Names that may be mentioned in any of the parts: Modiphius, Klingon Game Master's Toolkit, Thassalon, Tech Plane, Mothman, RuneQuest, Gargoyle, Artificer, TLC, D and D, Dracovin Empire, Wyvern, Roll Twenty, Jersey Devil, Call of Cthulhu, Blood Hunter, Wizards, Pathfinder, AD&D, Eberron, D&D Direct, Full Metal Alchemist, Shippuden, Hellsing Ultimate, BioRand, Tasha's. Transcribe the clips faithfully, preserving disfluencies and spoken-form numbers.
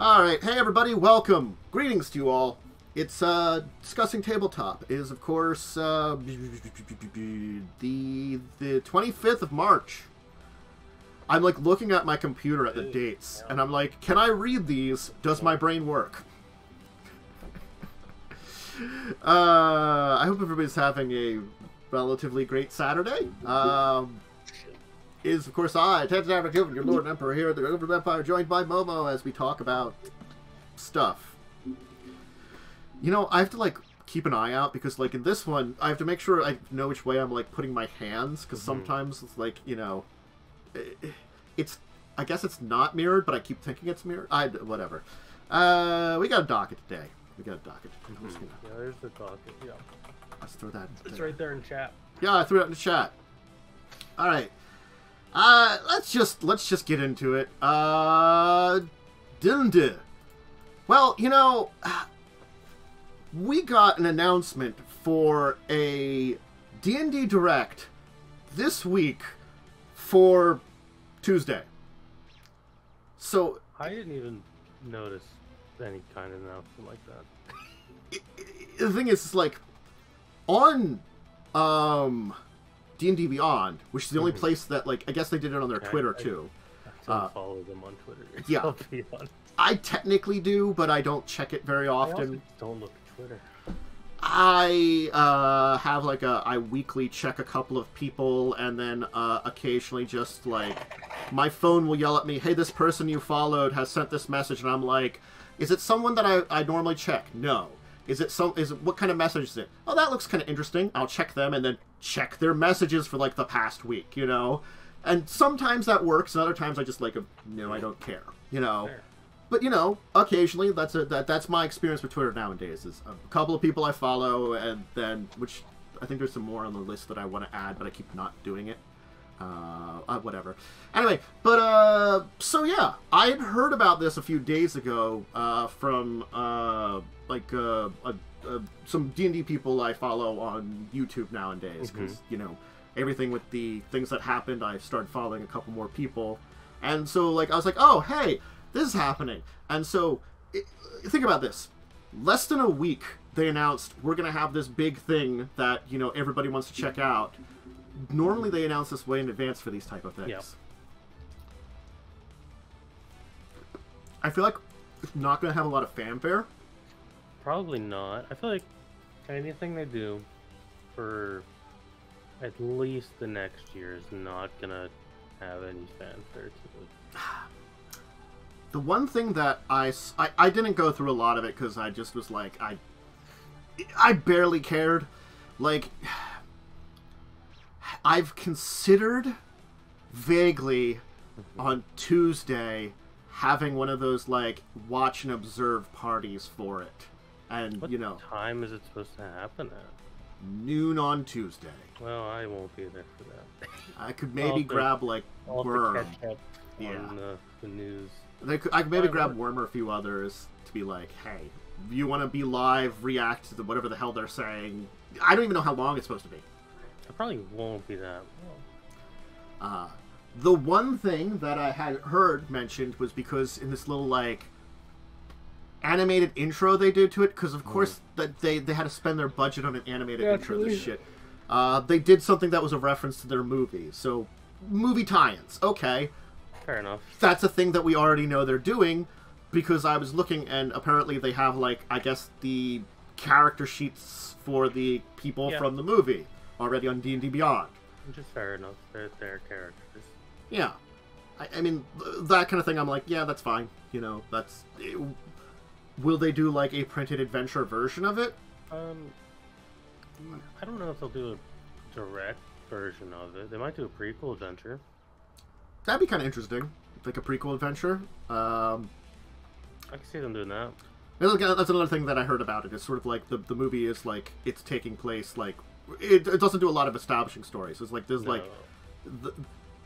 Alright, hey everybody, welcome. Greetings to you all. It's, uh, Discussing Tabletop. It is, of course, uh, the, the twenty-fifth of March. I'm, like, looking at my computer at the dates, and I'm like, can I read these? Does my brain work? uh, I hope everybody's having a relatively great Saturday. Um... Is, of course, I, Tantus Narivan Dracovin, your Lord and Emperor here at the Dracovin Empire, joined by Momo as we talk about stuff. You know, I have to, like, keep an eye out, because, like, in this one, I have to make sure I know which way I'm, like, putting my hands, because sometimes it's, like, you know, it's, I guess it's not mirrored, but I keep thinking it's mirrored. I, whatever. Uh, we got a docket today. We got a docket. Mm-hmm. Gonna... Yeah, there's the docket, yeah. Let's throw that in there. It's right there in chat. Yeah, I threw it in the chat. All right. Uh, let's just, let's just get into it. Uh, D and D. Well, you know, we got an announcement for a D and D Direct this week for Tuesday. So... I didn't even notice any kind of announcement like that. The thing is, it's like, on, um... D and D Beyond, which is the only place that, like, I guess they did it on their I, Twitter, I, too. I uh, follow them on Twitter. Yeah. I'll be honest. I technically do, but I don't check it very often. I don't look at Twitter. I uh, have, like, a... I weekly check a couple of people, and then uh, occasionally just, like... My phone will yell at me, hey, this person you followed has sent this message, and I'm like, is it someone that I, I normally check? No. Is it so? Is it, what kind of message is it? Oh, that looks kind of interesting. I'll check them and then check their messages for like the past week, you know. And sometimes that works, and other times I just like, no, I don't care, you know. Fair. But you know, occasionally that's a, that that's my experience with Twitter nowadays. Is a couple of people I follow, and then which I think there's some more on the list that I want to add, but I keep not doing it. Uh, uh, whatever. Anyway, but, uh, so yeah, I had heard about this a few days ago, uh, from, uh, like, uh, uh, uh some D and D people I follow on YouTube nowadays, because, mm-hmm. you know, everything with the things that happened, I started following a couple more people, and so, like, I was like, oh, hey, this is happening, and so, it, think about this, less than a week, they announced, we're gonna have this big thing that, you know, everybody wants to check out. Normally they announce this way in advance for these type of things. Yep. I feel like it's not going to have a lot of fanfare. Probably not. I feel like anything they do for at least the next year is not going to have any fanfare to it. The one thing that I, I... I didn't go through a lot of it because I just was like... I, I barely cared. Like... I've considered vaguely on Tuesday having one of those like watch and observe parties for it, and what you know, time is it supposed to happen at? Noon on Tuesday. Well, I won't be there for that. I could maybe I'll grab like I'll Worm. Yeah, on the, the news. They could, I could maybe I grab Worm or a few others to be like, hey, you want to be live, react to the, whatever the hell they're saying. I don't even know how long it's supposed to be. I probably won't be that well. Uh, the one thing that I had heard mentioned was because in this little, like, animated intro they did to it, because, of mm. course, that they, they had to spend their budget on an animated yeah, intro this shit. Uh, they did something that was a reference to their movie. So, movie tie-ins. Okay. Fair enough. That's a thing that we already know they're doing, because I was looking, and apparently they have, like, I guess the character sheets for the people yeah. from the movie. Already on D and D Beyond. Which is fair enough. They're, they're characters. Yeah. I, I mean, that kind of thing, I'm like, yeah, that's fine. You know, that's... It, will they do, like, a printed adventure version of it? Um, I don't know if they'll do a direct version of it. They might do a prequel adventure. That'd be kind of interesting. Like a prequel adventure. Um, I can see them doing that. That's another thing that I heard about it. It's sort of like the, the movie is, like, it's taking place, like... It, it doesn't do a lot of establishing stories. It's like there's no. like, the,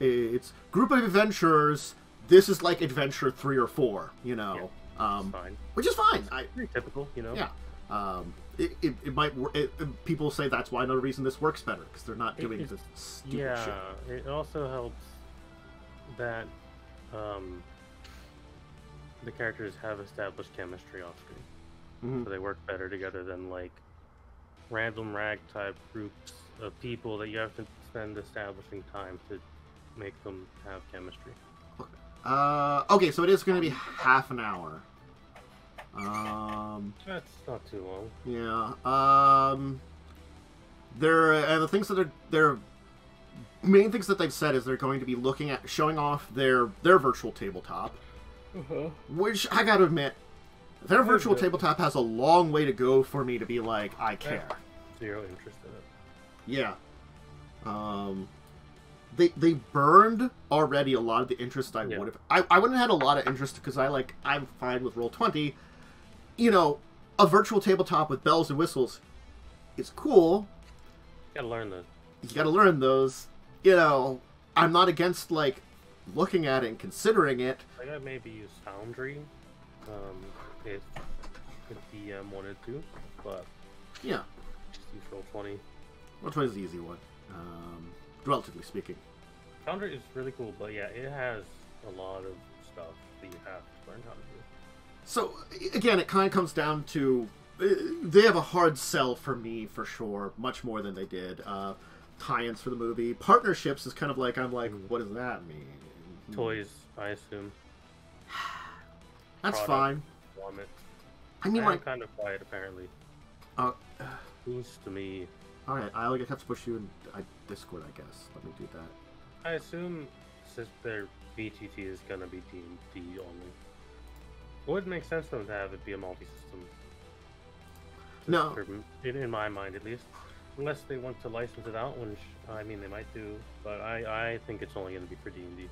it's group of adventurers. This is like adventure three or four, you know, yeah, um, fine. which is fine. I, Pretty typical, you know. Yeah. Um, it, it it might it, people say that's why another reason this works better because they're not doing it, it, this stupid yeah, shit. Yeah. It also helps that um, the characters have established chemistry off screen. Mm-hmm. So they work better together than like random ragtag groups of people that you have to spend establishing time to make them have chemistry. Okay, uh, okay so it is going to be half an hour. Um, That's not too long. Yeah. Um, they're and the things that they're they're main things that they've said is they're going to be looking at showing off their their virtual tabletop, uh-huh. which I gotta admit, their virtual tabletop has a long way to go for me to be like I care. Zero interest in it. Yeah. Um, they they burned already a lot of the interest I yeah. would have. I I wouldn't have had a lot of interest because I like I'm fine with Roll Twenty. You know, a virtual tabletop with bells and whistles is cool. You gotta learn those. You gotta learn those. You know, I'm not against, like, looking at it and considering it. I gotta maybe use Foundry, um, if, if the D M wanted to, but... Yeah. Just use Roll twenty. Roll twenty is the easy one, um, relatively speaking. Foundry is really cool, but yeah, it has a lot of stuff that you have to learn how to do. So, again, it kind of comes down to... Uh, they have a hard sell for me, for sure, much more than they did. Uh, tie-ins for the movie. Partnerships is kind of like, I'm like, what does that mean? Toys, I assume. That's Product, fine. Vomit. I mean, I like... kind of quiet, apparently. Uh, Who's to me? Alright, I'll have to push you in I, Discord, I guess. Let me do that. I assume since their V T T is going to be D and D only. It would make sense though to have it be a multi-system. No. In, in my mind, at least. Unless they want to license it out, which, I mean, they might do, but I, I think it's only going to be for D and D.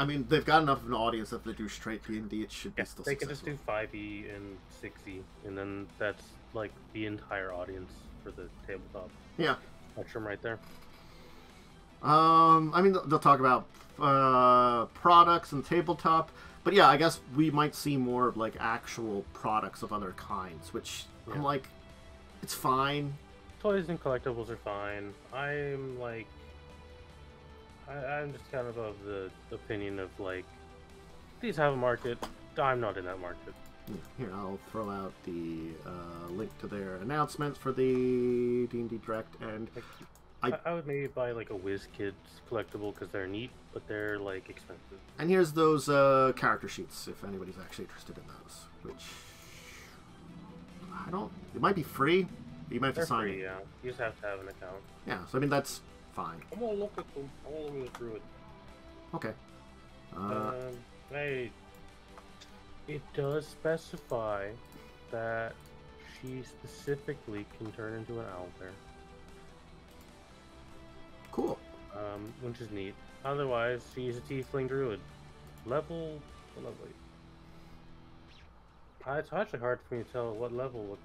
I mean, they've got enough of an audience that if they do straight D and D, it should yeah, be still they successful. They could just do five E and six E, and then that's, like, the entire audience for the tabletop. Yeah. Spectrum right there. Um, I mean, they'll talk about uh, products and tabletop, but yeah, I guess we might see more of, like, actual products of other kinds, which, yeah. I'm like, it's fine. Toys and collectibles are fine. I'm like, I, I'm just kind of of the opinion of like, these have a market. I'm not in that market. Here, I'll throw out the uh, link to their announcement for the D and D Direct, and I, I, I would maybe buy like a WizKids collectible because they're neat, but they're like expensive. And here's those uh, character sheets if anybody's actually interested in those, which I don't. It might be free. You might have They're to sign free, it. Yeah. You just have to have an account. Yeah, so I mean, that's fine. I'm gonna look at them. I'm gonna look through it. Okay. Uh, uh, hey, it does specify that she specifically can turn into an owl bear. Cool. Um, which is neat. Otherwise, she's a tiefling druid. Level... what level are you? Uh, it's actually hard for me to tell what level... What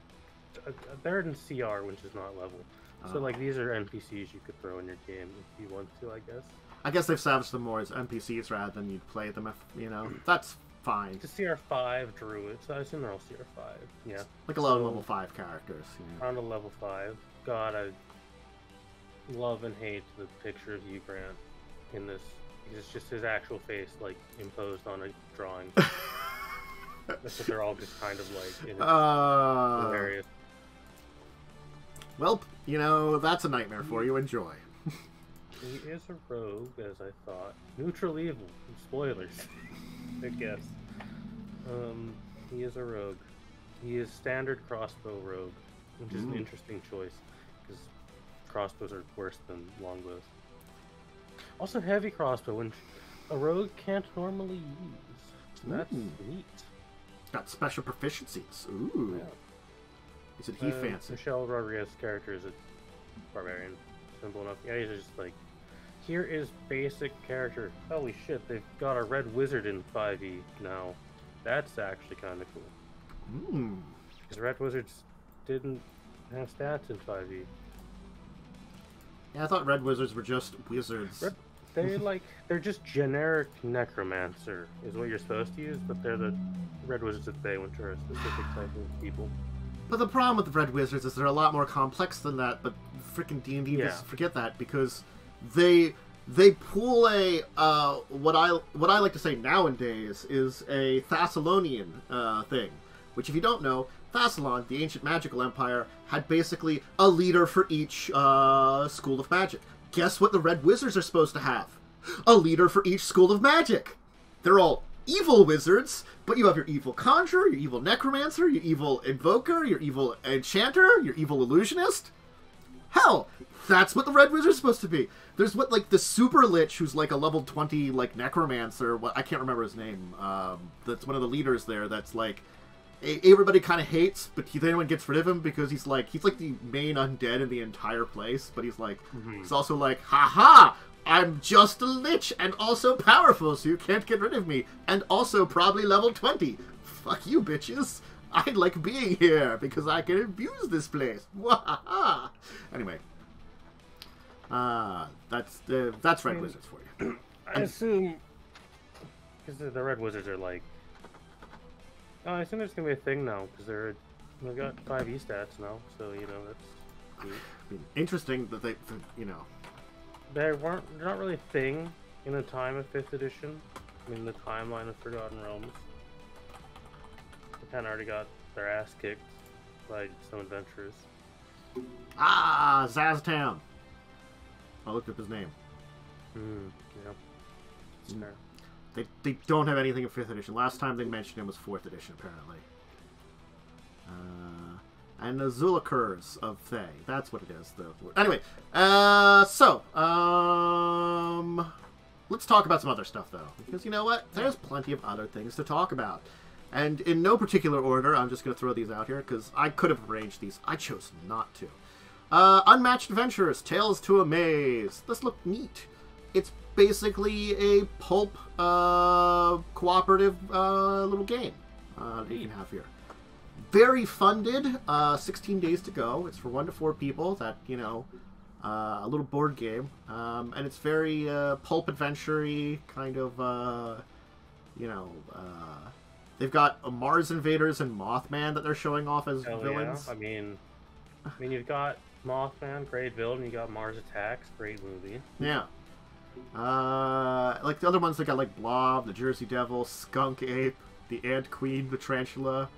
they're in C R, which is not level. So, like, these are N P Cs you could throw in your game if you want to, I guess. I guess they've savaged them more as N P Cs rather than you'd play them, if, you know. That's fine. It's a C R five druid, so I assume they're all C R five. Yeah. Like a lot of level five characters. Yeah. Around a level five. God, I love and hate the picture of you, Grant, in this. It's just his actual face, like, imposed on a drawing. That's what they're all just kind of like. You know, uh... hilarious. Well, you know, that's a nightmare for you. Enjoy. He is a rogue, as I thought. Neutral evil. Spoilers. Good guess. Um, he is a rogue. He is standard crossbow rogue, which is mm. an interesting choice, because crossbows are worse than longbows. Also heavy crossbow, which a rogue can't normally use. That's mm. neat. Got special proficiencies. Ooh. Yeah. Is it he uh, fancy? Michelle Rodriguez's character is a barbarian. Simple enough. Yeah, he's just like, here is basic character. Holy shit, they've got a red wizard in five E now. That's actually kind of cool. Mmm. Because red wizards didn't have stats in five E. Yeah, I thought red wizards were just wizards. Red, they like, they're just generic necromancer is what you're supposed to use, but they're the red wizards that they went to a specific type of people. But the problem with the red wizards is they're a lot more complex than that, but freaking D and D yeah. forget that because they they pull a uh, what I what I like to say nowadays is a Thessalonian uh, thing, which if you don't know, Thassalon, the ancient magical empire, had basically a leader for each uh, school of magic. Guess what the Red Wizards are supposed to have? A leader for each school of magic. They're all evil wizards, but you have your evil conjurer, your evil necromancer, your evil invoker, your evil enchanter, your evil illusionist. Hell, that's what the Red Wizard's supposed to be. There's what, like, the super lich who's, like, a level twenty, like, necromancer. Well, I can't remember his name. Um, that's one of the leaders there that's, like, everybody kind of hates, but he, everyone gets rid of him because he's, like, he's, like, the main undead in the entire place. But he's, like, mm-hmm. he's also like, haha, I'm just a lich and also powerful, so you can't get rid of me. And also probably level twenty. Fuck you, bitches. I like being here because I can abuse this place. Wahaha. Anyway, ah, uh, that's the that's Red I mean, Wizards for you. I and, assume because the, the Red Wizards are like. Oh, I assume there's gonna be a thing now because they're they've got five E stats now, so you know that's neat. I mean, interesting that they, that, you know, they weren't they're not really a thing in the time of fifth edition. I mean, the timeline of Forgotten Realms. Kind of already got their ass kicked by some adventurers. Ah, Zaztown. I looked up his name. Mm, yeah. Mm. They they don't have anything in fifth edition. Last time they mentioned him was fourth edition, apparently. Uh, and the Zulakurs of Thay. That's what it is, though. Anyway, uh, so um, let's talk about some other stuff though, because you know what? There's plenty of other things to talk about. And in no particular order, I'm just going to throw these out here, because I could have arranged these. I chose not to. Uh, Unmatched Adventures, Tales to a Maze. This looked neat. It's basically a pulp uh, cooperative uh, little game uh, that you can have here. Very funded, uh, sixteen days to go. It's for one to four people, that, you know, uh, a little board game. Um, and it's very uh, pulp adventure-y, kind of, uh, you know... Uh, They've got uh, Mars Invaders and Mothman that they're showing off as Hell villains. Yeah. I mean, I mean, you've got Mothman, great villain. You got Mars Attacks, great movie. Yeah. Uh, like the other ones, they got like Blob, the Jersey Devil, Skunk Ape, the Ant Queen, the Tarantula.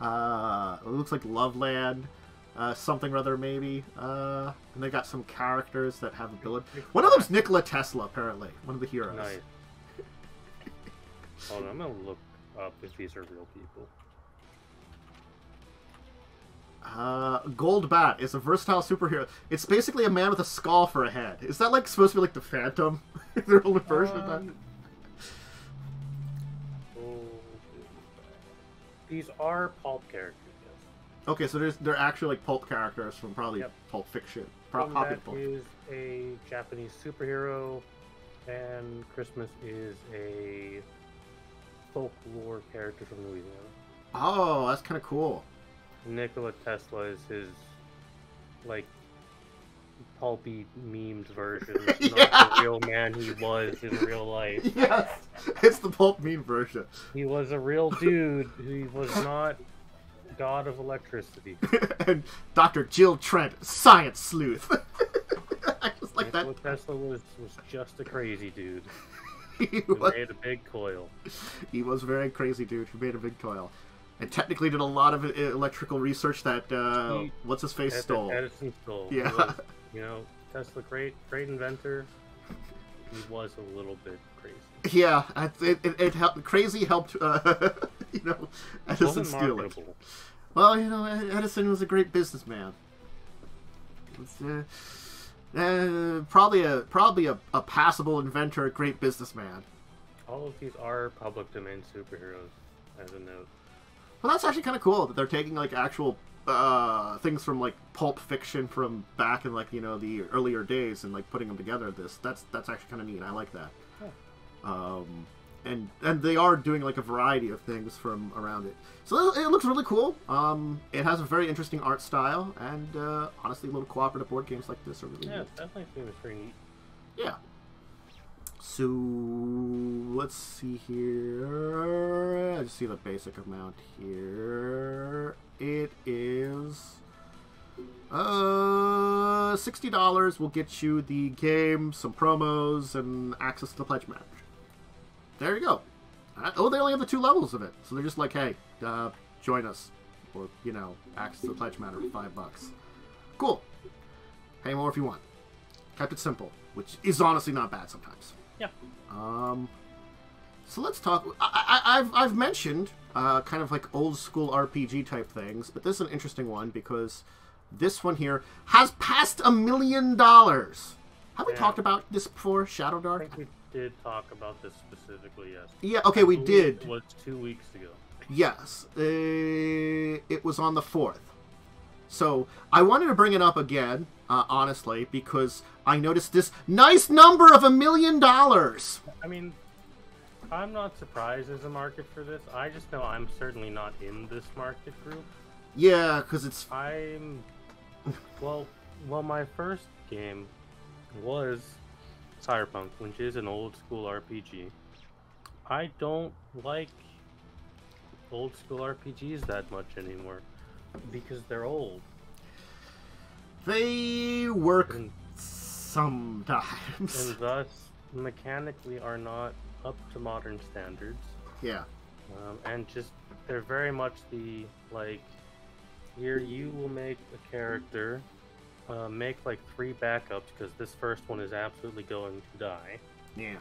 Uh, it looks like Loveland, uh, something or other maybe. Uh, and they got some characters that have ability. One of them's Nikola Tesla, apparently. One of the heroes. Nice. Hold on, I'm gonna look up if these are real people. Uh, Gold Bat is a versatile superhero. It's basically a man with a skull for a head. Is that like supposed to be like the Phantom? Their older version um, of that? These are pulp characters, yes. Okay, so there's, they're actually like pulp characters from probably yep. pulp fiction. Pulp Bat is a Japanese superhero, and Christmas is a folklore character from Louisiana. Oh, that's kind of cool. Nikola Tesla is his, like, pulpy, memed version. Yeah. Not the real man he was in real life. Yes, it's the pulp meme version. He was a real dude. He was not god of electricity. And Doctor Jill Trent, science sleuth. I just like Nikola that. Tesla was, was just a crazy dude. He was, made a big coil. He was a very crazy dude who made a big coil. And technically did a lot of electrical research that, uh, what's-his-face stole. Edison stole. Yeah. Was, you know, Tesla, great, great inventor. He was a little bit crazy. Yeah, it, it, it helped. Crazy helped, uh, you know, Edison steal it. Well, you know, Edison was a great businessman. It's, uh... Uh, probably a probably a, a passable inventor, a great businessman. All of these are public domain superheroes, as a note. Well, that's actually kind of cool that they're taking like actual uh, things from like pulp fiction from back in like you know the earlier days and like putting them together. This that's that's actually kind of neat. I like that. Huh. Um, and and they are doing like a variety of things from around it. So it, it looks really cool. Um, it has a very interesting art style, and uh, honestly, little cooperative board games like this are really yeah, neat. Yeah, definitely seems pretty neat. Yeah. So let's see here. I just see the basic amount here. It is Uh, sixty dollars will get you the game, some promos, and access to the pledge match. There you go. Oh, they only have the two levels of it. So they're just like, hey, uh, join us. Or, you know, access to the pledge match for five bucks. Cool. Pay more if you want. Kept it simple, which is honestly not bad sometimes. Yeah. Um, so let's talk. I, I, I've, I've mentioned uh, kind of like old school R P G type things, but this is an interesting one because this one here has passed a million dollars. Have we yeah. talked about this before, Shadow Dark? I think we did talk about this specifically, yes. Yeah, okay, we did. It was two weeks ago. Yes. Uh, it was on the fourth. So I wanted to bring it up again, uh, honestly, because I noticed this nice number of a million dollars. I mean, I'm not surprised there's a market for this. I just know I'm certainly not in this market group. Yeah, because it's... I'm... Well, well, my first game was Cyberpunk, which is an old-school R P G. I don't like old-school R P Gs that much anymore, because they're old. They work and, sometimes. And thus, mechanically are not up to modern standards. Yeah. Um, and just, they're very much the, like... Here you will make a character, uh, make like three backups because this first one is absolutely going to die. Yeah.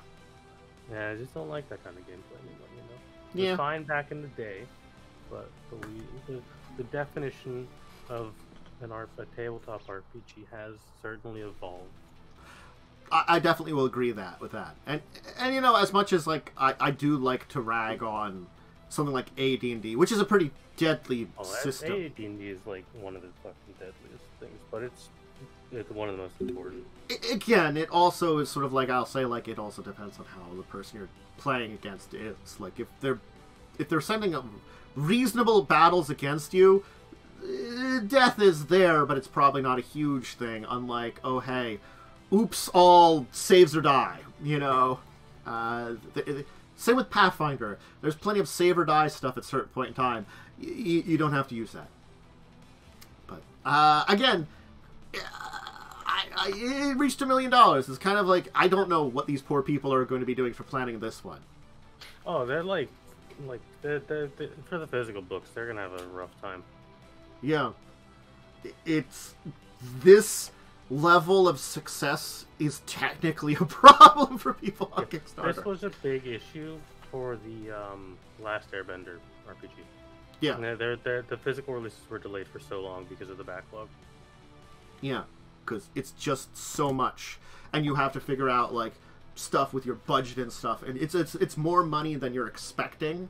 Yeah, I just don't like that kind of gameplay anymore, you know? It was yeah. fine back in the day, but the, the, the definition of an R, a tabletop R P G has certainly evolved. I, I definitely will agree that with that. And, and you know, as much as like I, I do like to rag on something like A D and D, which is a pretty deadly oh, system. A D and D is like one of the fucking deadliest things, but it's it's one of the most important. It, again, it also is sort of like I'll say like it also depends on how the person you're playing against is. Like if they're if they're sending up reasonable battles against you, death is there, but it's probably not a huge thing. Unlike oh hey, oops, all saves or die. You know. Uh, the, the, Same with Pathfinder. There's plenty of save or die stuff at a certain point in time. Y you don't have to use that. But, uh, again, I, I, it reached a million dollars. It's kind of like, I don't know what these poor people are going to be doing for planning this one. Oh, they're like, like they're, they're, they're, for the physical books, they're going to have a rough time. Yeah. It's this... level of success is technically a problem for people on yeah, Kickstarter. This was a big issue for the um, Last Airbender R P G. Yeah. They're, they're, they're, the physical releases were delayed for so long because of the backlog. Yeah, because it's just so much. And you have to figure out, like, stuff with your budget and stuff. And it's, it's, it's more money than you're expecting.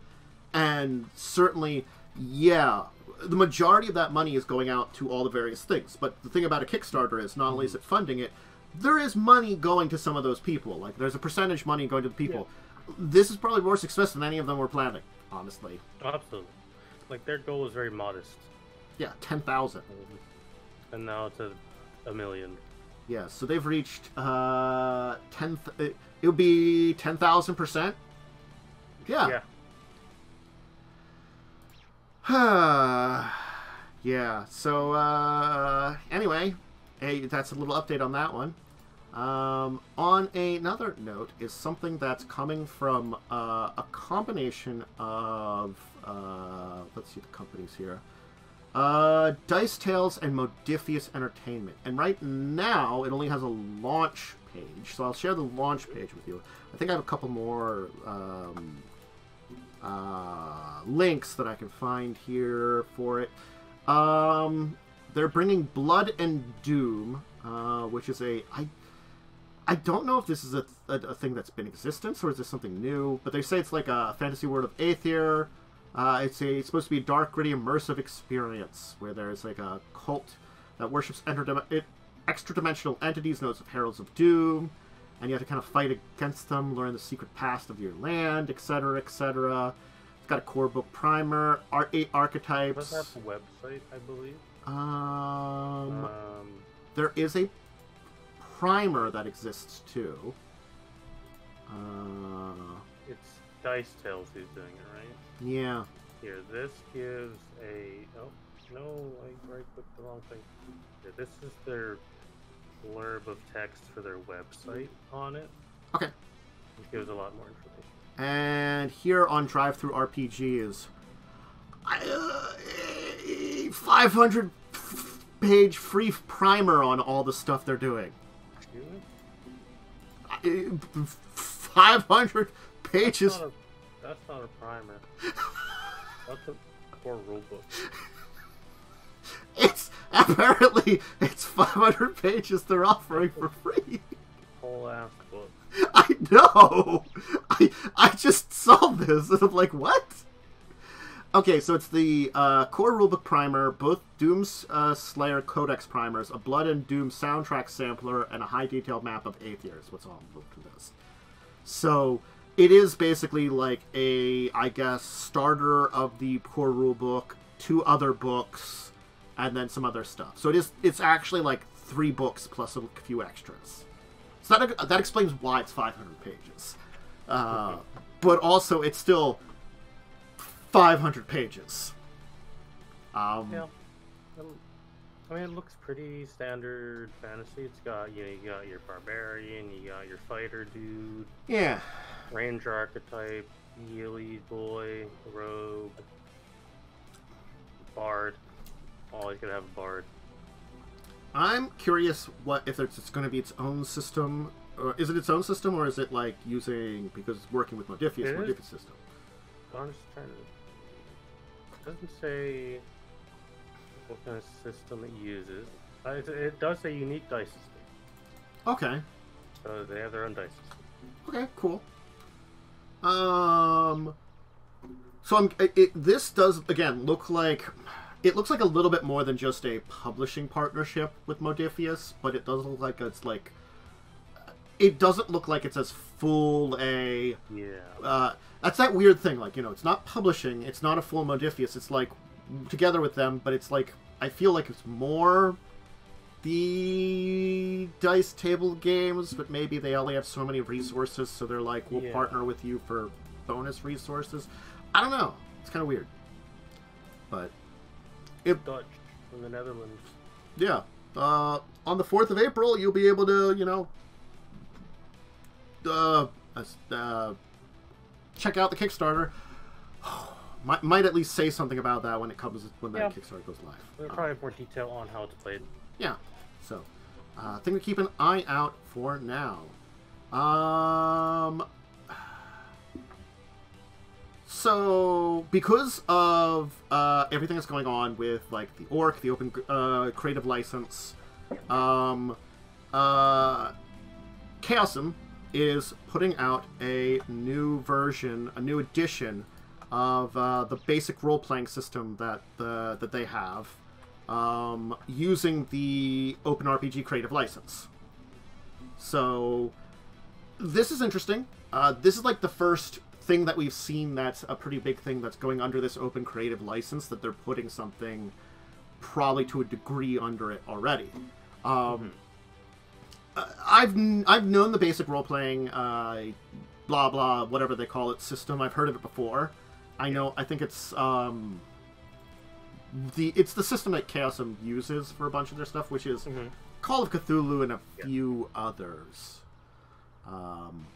And certainly, yeah... the majority of that money is going out to all the various things. But the thing about a Kickstarter is not only is it funding it, there is money going to some of those people. Like, there's a percentage money going to the people. Yeah. This is probably more success than any of them were planning, honestly. Absolutely. Like, their goal was very modest. Yeah, ten thousand. And now it's a, a million. Yeah, so they've reached, uh, ten... Th it would be ten thousand percent? Yeah. Yeah. Yeah, so, uh, anyway, hey, that's a little update on that one. Um, on a, another note is something that's coming from uh, a combination of, uh, let's see the companies here, uh, Dice Tales and Modifius Entertainment. And right now, it only has a launch page, so I'll share the launch page with you. I think I have a couple more, um... Uh, links that I can find here for it. Um, they're bringing Blood and Doom, uh, which is a... I, I don't know if this is a, a, a thing that's been in existence or is this something new, but they say it's like a fantasy world of Aether. Uh, it's, a, it's supposed to be a dark, gritty, immersive experience where there's like a cult that worships extra-dimensional entities, known as Heralds of Doom. And you have to kind of fight against them, learn the secret past of your land, et cetera, et cetera. It's got a core book primer, art eight archetypes. What's that website, I believe? Um, um, there is a primer that exists too. Uh, it's Dice Tales who's doing it, right? Yeah. Here, this gives a. Oh, No, I right clicked the wrong thing. Yeah, this is their blurb of text for their website on it. Okay. Which gives a lot more information. And here on Drive Through R P Gs, I, uh, five hundred page free primer on all the stuff they're doing. I, five hundred pages. That's not a, that's not a primer. That's a poor rulebook. It's apparently it's five hundred pages they're offering for free. Whole ass book. I know. I I just saw this and I'm like, what? Okay, so it's the uh, core rulebook primer, both Doom's uh, Slayer Codex primers, a Blood and Doom soundtrack sampler, and a high-detailed map of Aether. What's all moved to this? So it is basically like a, I guess, starter of the core rulebook, two other books, and then some other stuff. So it is. It's actually like three books plus a few extras. So that that explains why it's five hundred pages, uh, but also it's still. five hundred pages. Um, yeah. I mean, it looks pretty standard fantasy. It's got, you know, you got your barbarian, you got your fighter dude. Yeah. Ranger archetype, melee boy, rogue, bard. Always gonna have a bard. I'm curious what if it's going to be its own system. Or is it its own system, or is it like using, because it's working with Modifius, it Modifius is? System? I'm just trying to. It doesn't say what kind of system it uses. It, it does say unique dice system. Okay. So they have their own dice system. Okay, cool. Um. So I'm. It, it, this does again look like. It looks like a little bit more than just a publishing partnership with Modifius, but it does look like it's like. It doesn't look like it's as full a... Yeah. Uh, that's that weird thing, like, you know, it's not publishing, it's not a full Modifius, it's like, together with them, but it's like, I feel like it's more the dice table games, but maybe they only have so many resources, so they're like, we'll yeah. partner with you for bonus resources. I don't know. It's kind of weird. But... It, Dutch from the Netherlands. Yeah. Uh, on the fourth of April, you'll be able to, you know... Uh, uh, check out the Kickstarter. might, might at least say something about that when it comes when yeah. that Kickstarter goes live. There's probably um, more detail on how it's played. Yeah, so uh, thing to keep an eye out for now. Um, so because of uh, everything that's going on with like the Orc, the open uh, creative license, um, uh, Chaosium is putting out a new version, a new edition of uh, the basic role-playing system that the, that they have, um, using the Open R P G Creative License. So this is interesting. Uh, this is like the first thing that we've seen that's a pretty big thing that's going under this Open Creative License, that they're putting something probably to a degree under it already. Um, mm-hmm. I've I've known the basic role-playing, uh, blah blah, whatever they call it, system. I've heard of it before. I know. I think it's um, the it's the system that Chaosium uses for a bunch of their stuff, which is mm-hmm. Call of Cthulhu and a yeah. few others. Um,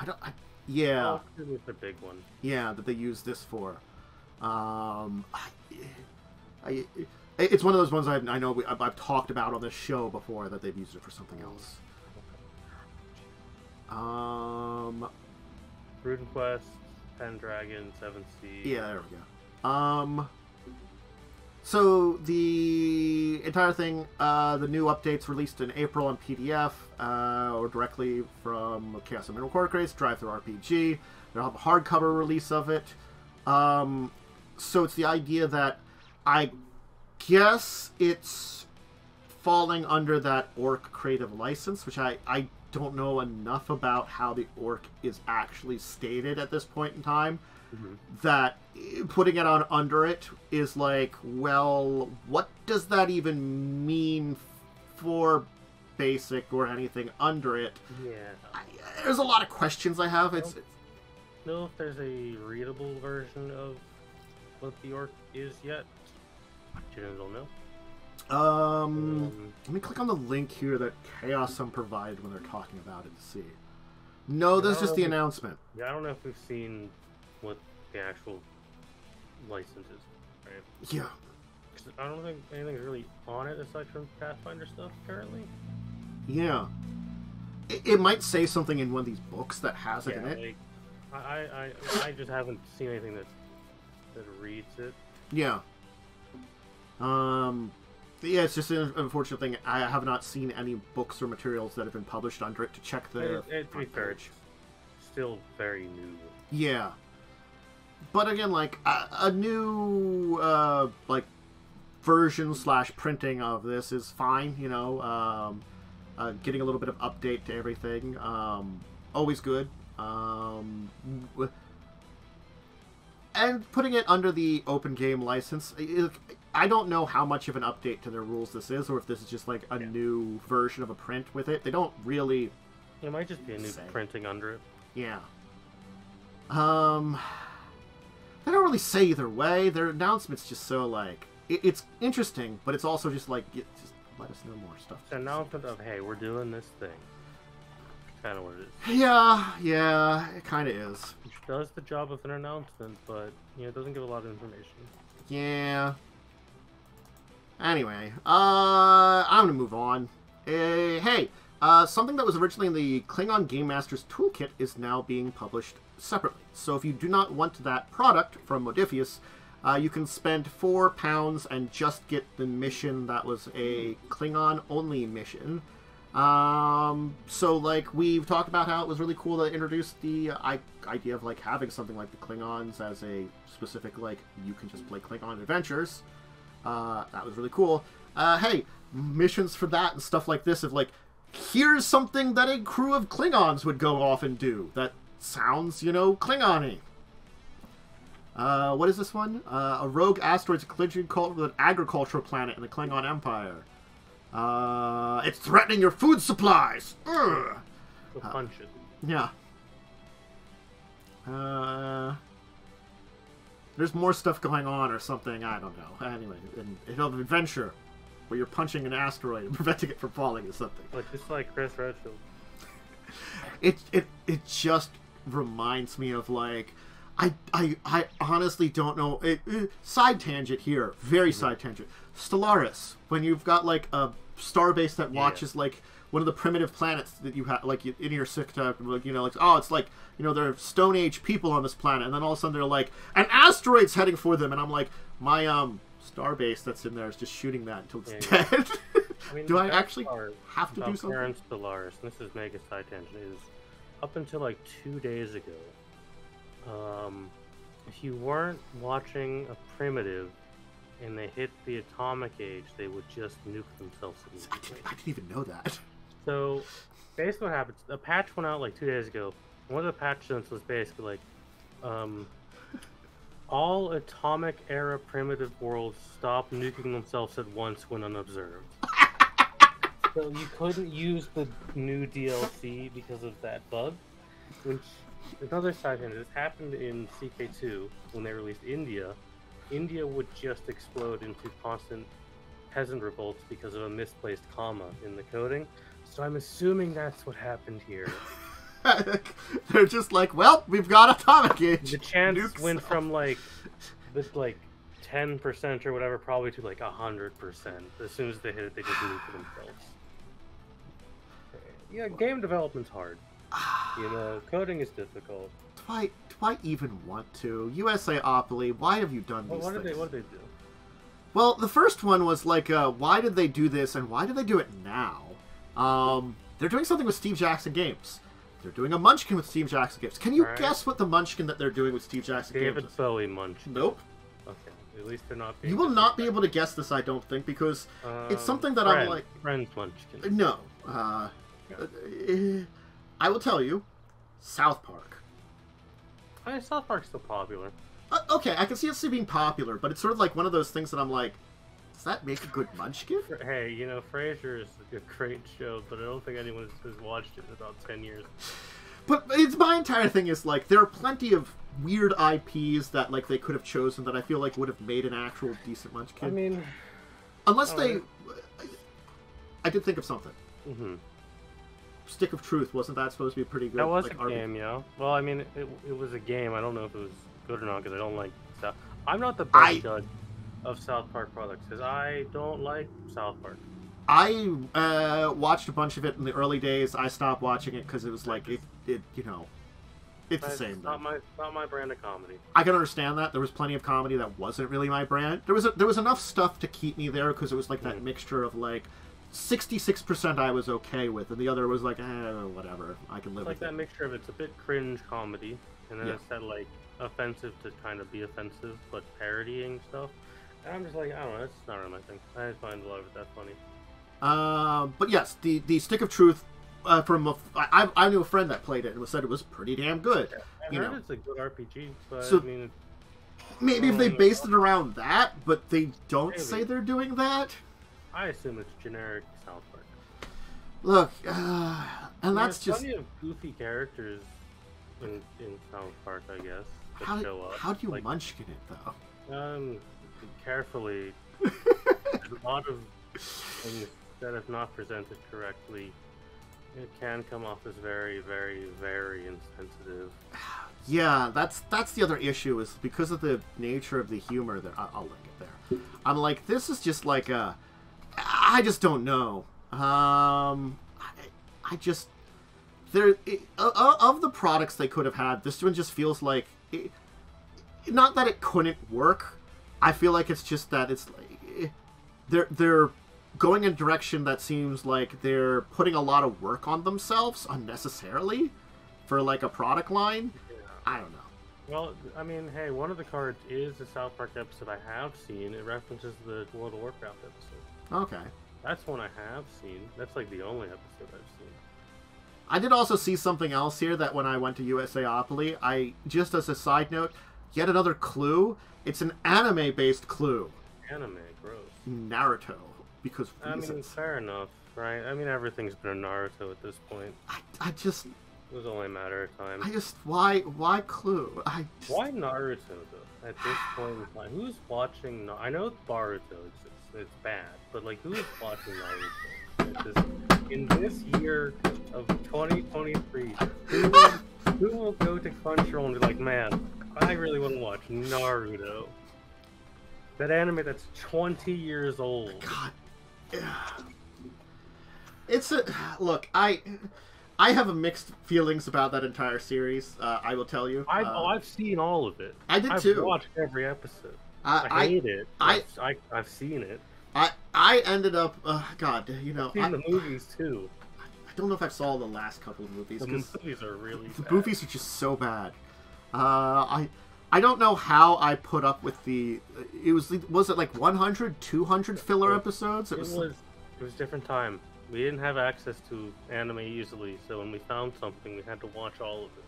I don't. I, yeah, Call of Cthulhu is the big one. Yeah, that they use this for. Um, I. I It's one of those ones I, I know we, I've, I've talked about on this show before, that they've used it for something else. Um, RuneQuest, Pendragon, seven C. Yeah, there we go. Um, so the entire thing, uh, the new updates released in April on P D F uh, or directly from Chaosium Incorporated, Drive Through R P G. They'll have a hardcover release of it. Um, so it's the idea that I. Yes, it's falling under that Orc creative license, which I, I don't know enough about how the Orc is actually stated at this point in time, mm-hmm. that putting it on under it is like, well, what does that even mean for basic or anything under it? Yeah. I, there's a lot of questions I have. I it's, it's know if there's a readable version of what the Orc is yet. Students don't know. Um, um, let me click on the link here that Chaosium provide when they're talking about it to see. No, that's just the we, announcement. Yeah, I don't know if we've seen what the actual license is, right? Yeah. I don't think anything's really on it aside from Pathfinder stuff, apparently. Yeah. It, it might say something in one of these books that has yeah, it in like, it. I, I, I just haven't seen anything that, that reads it. Yeah. Um... Yeah, it's just an unfortunate thing. I have not seen any books or materials that have been published under it to check the it, front page. Still very new. Yeah, but again, like a, a new uh, like version slash printing of this is fine. You know, um, uh, getting a little bit of update to everything, um, always good. Um, and putting it under the open game license. It, I don't know how much of an update to their rules this is, or if this is just like a yeah. new version of a print with it. They don't really. It might just be a new say. printing under it. Yeah. Um. They don't really say either way. Their announcement's just so like it, it's interesting, but it's also just like it, just let us know more stuff. The announcement of hey, we're doing this thing. Kind of what it is. Yeah, yeah, it kind of is. It does the job of an announcement, but you know, it doesn't give a lot of information. Yeah. Anyway, uh, I'm going to move on. Uh, hey, uh, something that was originally in the Klingon Game Master's Toolkit is now being published separately. So if you do not want that product from Modiphius, uh, you can spend four pounds and just get the mission that was a Klingon-only mission. Um, so, like, we've talked about how it was really cool to introduce the uh, idea of, like, having something like the Klingons as a specific, like, you can just play Klingon adventures. Uh, that was really cool. Uh, hey, missions for that and stuff like this of like, here's something that a crew of Klingons would go off and do. That sounds, you know, Klingon-y. Uh, what is this one? Uh, a rogue asteroid's collision with an agricultural planet in the Klingon Empire. Uh, it's threatening your food supplies. Ugh. We'll punch it. Uh, yeah. Uh... There's more stuff going on or something, I don't know. Anyway, and it'll be an adventure where you're punching an asteroid and preventing it from falling or something. Like, just like Chris Redfield. It, it, it just reminds me of, like, I, I, I honestly don't know. It, it, side tangent here, very mm-hmm. side tangent. Stellaris, when you've got, like, a starbase that watches, yeah. like, one of the primitive planets that you have, like, in your sector, you know, like, oh, it's like, you know, there are Stone Age people on this planet, and then all of a sudden they're like, an asteroid's heading for them, and I'm like, my, um, starbase that's in there is just shooting that until it's yeah, dead. Yeah. I mean, do I actually part, have to do something? Parents Stellaris, and this is mega side tangent, is up until, like, two days ago, um, if you weren't watching a primitive and they hit the atomic age, they would just nuke themselves. I didn't, I didn't even know that. So, basically what happens, a patch went out like two days ago. One of the patch notes was basically like, um, all atomic era primitive worlds stop nuking themselves at once when unobserved. So you couldn't use the new D L C because of that bug. Which, another side hint, this happened in C K two when they released India. India would just explode into constant peasant revolts because of a misplaced comma in the coding. So I'm assuming that's what happened here. They're just like, well, we've got atomic age. The chance Nukes went off. From like this, like ten percent or whatever, probably to like a hundred percent. As soon as they hit it, they just nuke themselves. Yeah, game development's hard. You know, coding is difficult. Do I do I even want to? USAOpoly, why have you done well, these what things? Did they, what did they do? Well, the first one was like, uh, why did they do this, and why did they do it now? Um, they're doing something with Steve Jackson Games. They're doing a Munchkin with Steve Jackson Games. Can you right. guess what the Munchkin that they're doing with Steve Jackson David Games is? David Bowie Munchkin. Nope. Okay. At least they're not being... You will not be able to guess this, I don't think, because um, it's something that friend, I'm like... Friends Munchkin. No. Uh, yeah. I will tell you. South Park. I mean, South Park's still popular. Uh, okay, I can see it still being popular, but it's sort of like one of those things that I'm like... Does that make a good Munchkin? Hey, you know, Frasier is a great show, but I don't think anyone has watched it in about ten years. But it's my entire thing is, like, there are plenty of weird I Ps that like they could have chosen that I feel like would have made an actual decent Munchkin. I mean, unless they, right. I did think of something. Mm-hmm. Stick of Truth, wasn't that supposed to be pretty good? That was like, a game, we... yeah. Well, I mean, it, it was a game. I don't know if it was good or not because I don't like South. I'm not the best I... judge of South Park products because I don't like South Park. I uh, watched a bunch of it in the early days. I stopped watching it because it was like it, it, you know, it's but the same. It's not my, not my brand of comedy. I can understand that. There was plenty of comedy that wasn't really my brand. There was a, there was enough stuff to keep me there because it was like that mm. mixture of like. sixty-six percent I was okay with, and the other was like, eh, whatever, I can live it's like with that it. Mixture of it's a bit cringe comedy, and then yeah. it's that, like, offensive to kind of be offensive, but parodying stuff. And I'm just like, I don't know, that's not really my thing. I just find a lot of it that funny. Um, but yes, the, the Stick of Truth, uh, from a, I, I knew a friend that played it and said it was pretty damn good. Yeah, I you heard know. It's a good R P G, but so, I mean... It's, maybe if they based it around that, but they don't maybe. say they're doing that? I assume it's generic South Park. Look, uh, and yeah, that's just... plenty of goofy characters in, in South Park, I guess, that how, show up. How do you like, munchkin it, though? Um, carefully. There's a lot of things that, if not presented correctly, it can come off as very, very, very insensitive. Yeah, that's that's the other issue, is because of the nature of the humor that... I'll link it there. I'm like, this is just like a... I just don't know. Um, I, I just there it, uh, of the products they could have had. This one just feels like, it, not that it couldn't work. I feel like it's just that it's like, they're they're going in a direction that seems like they're putting a lot of work on themselves unnecessarily for like a product line. Yeah. I don't know. Well, I mean, hey, one of the cards is the South Park episode I have seen. It references the World of Warcraft episode. Okay. That's one I have seen. That's like the only episode I've seen. I did also see something else here that when I went to USAOpoly, I, just as a side note, yet another clue. It's an anime-based clue. Anime? Gross. Naruto. Because reasons. I mean, fair enough, right? I mean, everything's been a Naruto at this point. I, I just... It was only a matter of time. I just... Why Why clue? I just... Why Naruto, though? At this point in time? Who's watching... I know Boruto exists. It's bad, but like, who is watching Naruto in this year of twenty twenty-three? Who will, who will go to Crunchyroll and be like, man, I really want to watch Naruto? That anime that's twenty years old. God, it's a look. I I have a mixed feelings about that entire series. Uh, I will tell you. I've, um, oh, I've seen all of it. I did I've too. I've watched every episode. I, I hate I, it. I, I, I've seen it. I, I ended up... Uh, God, you know... I've seen I, the movies, too. I don't know if I saw the last couple of movies. The movies are really The bad. movies are just so bad. Uh, I I don't know how I put up with the... It was was it like one hundred, two hundred filler episodes? It was, it was It was different time. We didn't have access to anime easily, so when we found something, we had to watch all of it.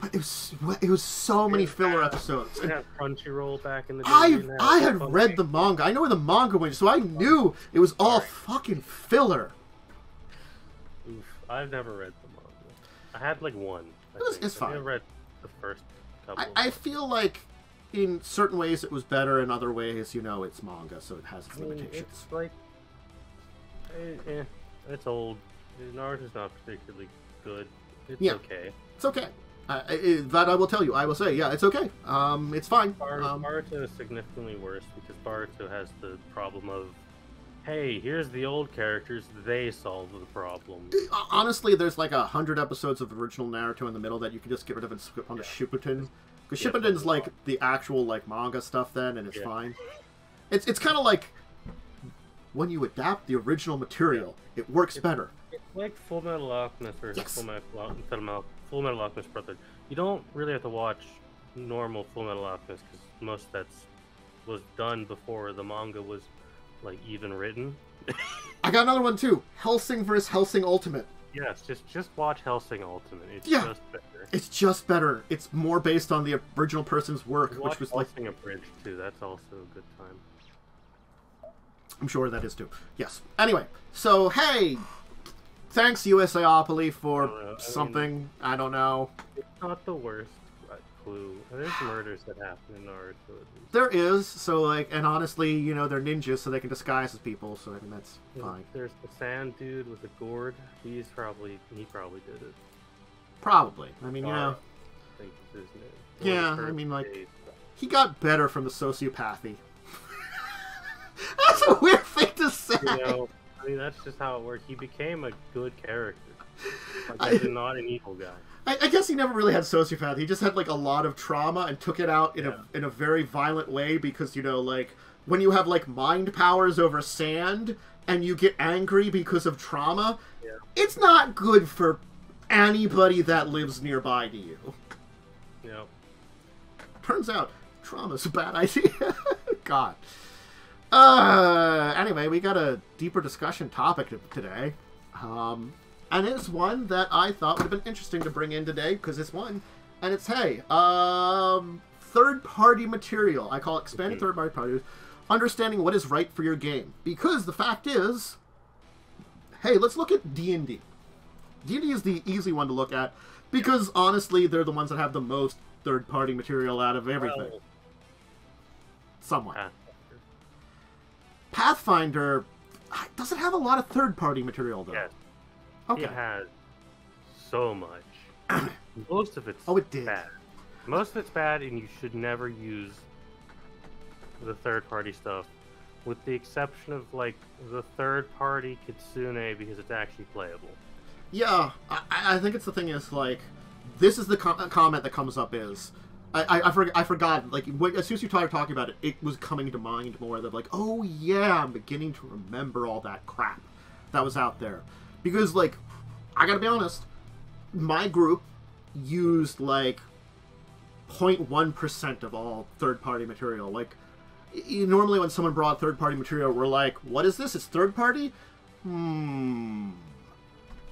But it was it was so many filler episodes. We had Crunchyroll back in the day. I I had read the manga. I know where the manga went, so I knew it was all fucking filler. Oof, I've never read the manga. I had like one. I it was, it's fine. I read the first couple. I, I feel like in certain ways it was better, in other ways, you know, it's manga, so it has its I mean, limitations. It's like, eh, it's old. Naruto's not particularly good. It's yeah. okay. It's okay. Uh, it, that I will tell you. I will say, yeah, it's okay. Um, it's fine. Bar um, Baruto is significantly worse because Baruto has the problem of, hey, here's the old characters, they solve the problem. Honestly, there's like a hundred episodes of original Naruto in the middle that you can just get rid of and skip onto yeah. Shippuden. Because yeah, Shippuden's like the actual like manga stuff then, and it's yeah. fine. It's it's kind of like when you adapt the original material, yeah. it works it's, better. It's like Full Metal Alchemist or yes. Full Metal Full Metal Alchemist Brotherhood. You don't really have to watch normal Full Metal Alchemist because most of that was done before the manga was like even written. I got another one too. Hellsing versus Hellsing Ultimate. Yes, just just watch Hellsing Ultimate. It's yeah. just better. It's just better. It's more based on the original person's work, watch which was like Hellsing Abridged too. That's also a good time. I'm sure that is too. Yes. Anyway, so hey. Thanks, USAOpoly, for I something. Mean, I don't know. It's not the worst. clue. There's murders that happen in Naruto. There is, so like, and honestly, you know, they're ninjas, so they can disguise as people, so I think that's yeah, fine. There's the sand dude with the gourd. He's probably, he probably did it. Probably. I mean, Gar, you know. I think his name. Yeah, I mean, like, day. He got better from the sociopathy. That's a weird thing to say. You know, I mean, that's just how it worked. He became a good character. Like, he's not an evil guy. I, I guess he never really had sociopathy. He just had, like, a lot of trauma and took it out in, yeah. a, in a very violent way because, you know, like, when you have, like, mind powers over sand and you get angry because of trauma, yeah. it's not good for anybody that lives nearby to you. Yeah. Turns out, trauma's a bad idea. God. Uh, anyway, we got a deeper discussion topic today. Um... And it's one that I thought would have been interesting to bring in today, because it's one, and it's, hey, um, third-party material. I call it expanded okay. third-party produce, understanding what is right for your game. Because the fact is, hey, let's look at D and D. D and D is the easy one to look at, because, honestly, they're the ones that have the most third-party material out of everything. Well, Somewhat. Pathfinder. Pathfinder doesn't have a lot of third-party material, though. Yeah. Okay. It has so much. Most of it's oh, it did. bad. Most of it's bad, and you should never use the third-party stuff, with the exception of, like, the third-party Kitsune, because it's actually playable. Yeah, I, I think it's the thing is, like, this is the com comment that comes up is, I, I, I, for I forgot, like, as soon as you started talking about it, it was coming to mind more. They're like, oh, yeah, I'm beginning to remember all that crap that was out there. Because, like, I gotta be honest, my group used, like, zero point one percent of all third-party material. Like, normally when someone brought third-party material, we're like, what is this? It's third-party? Hmm.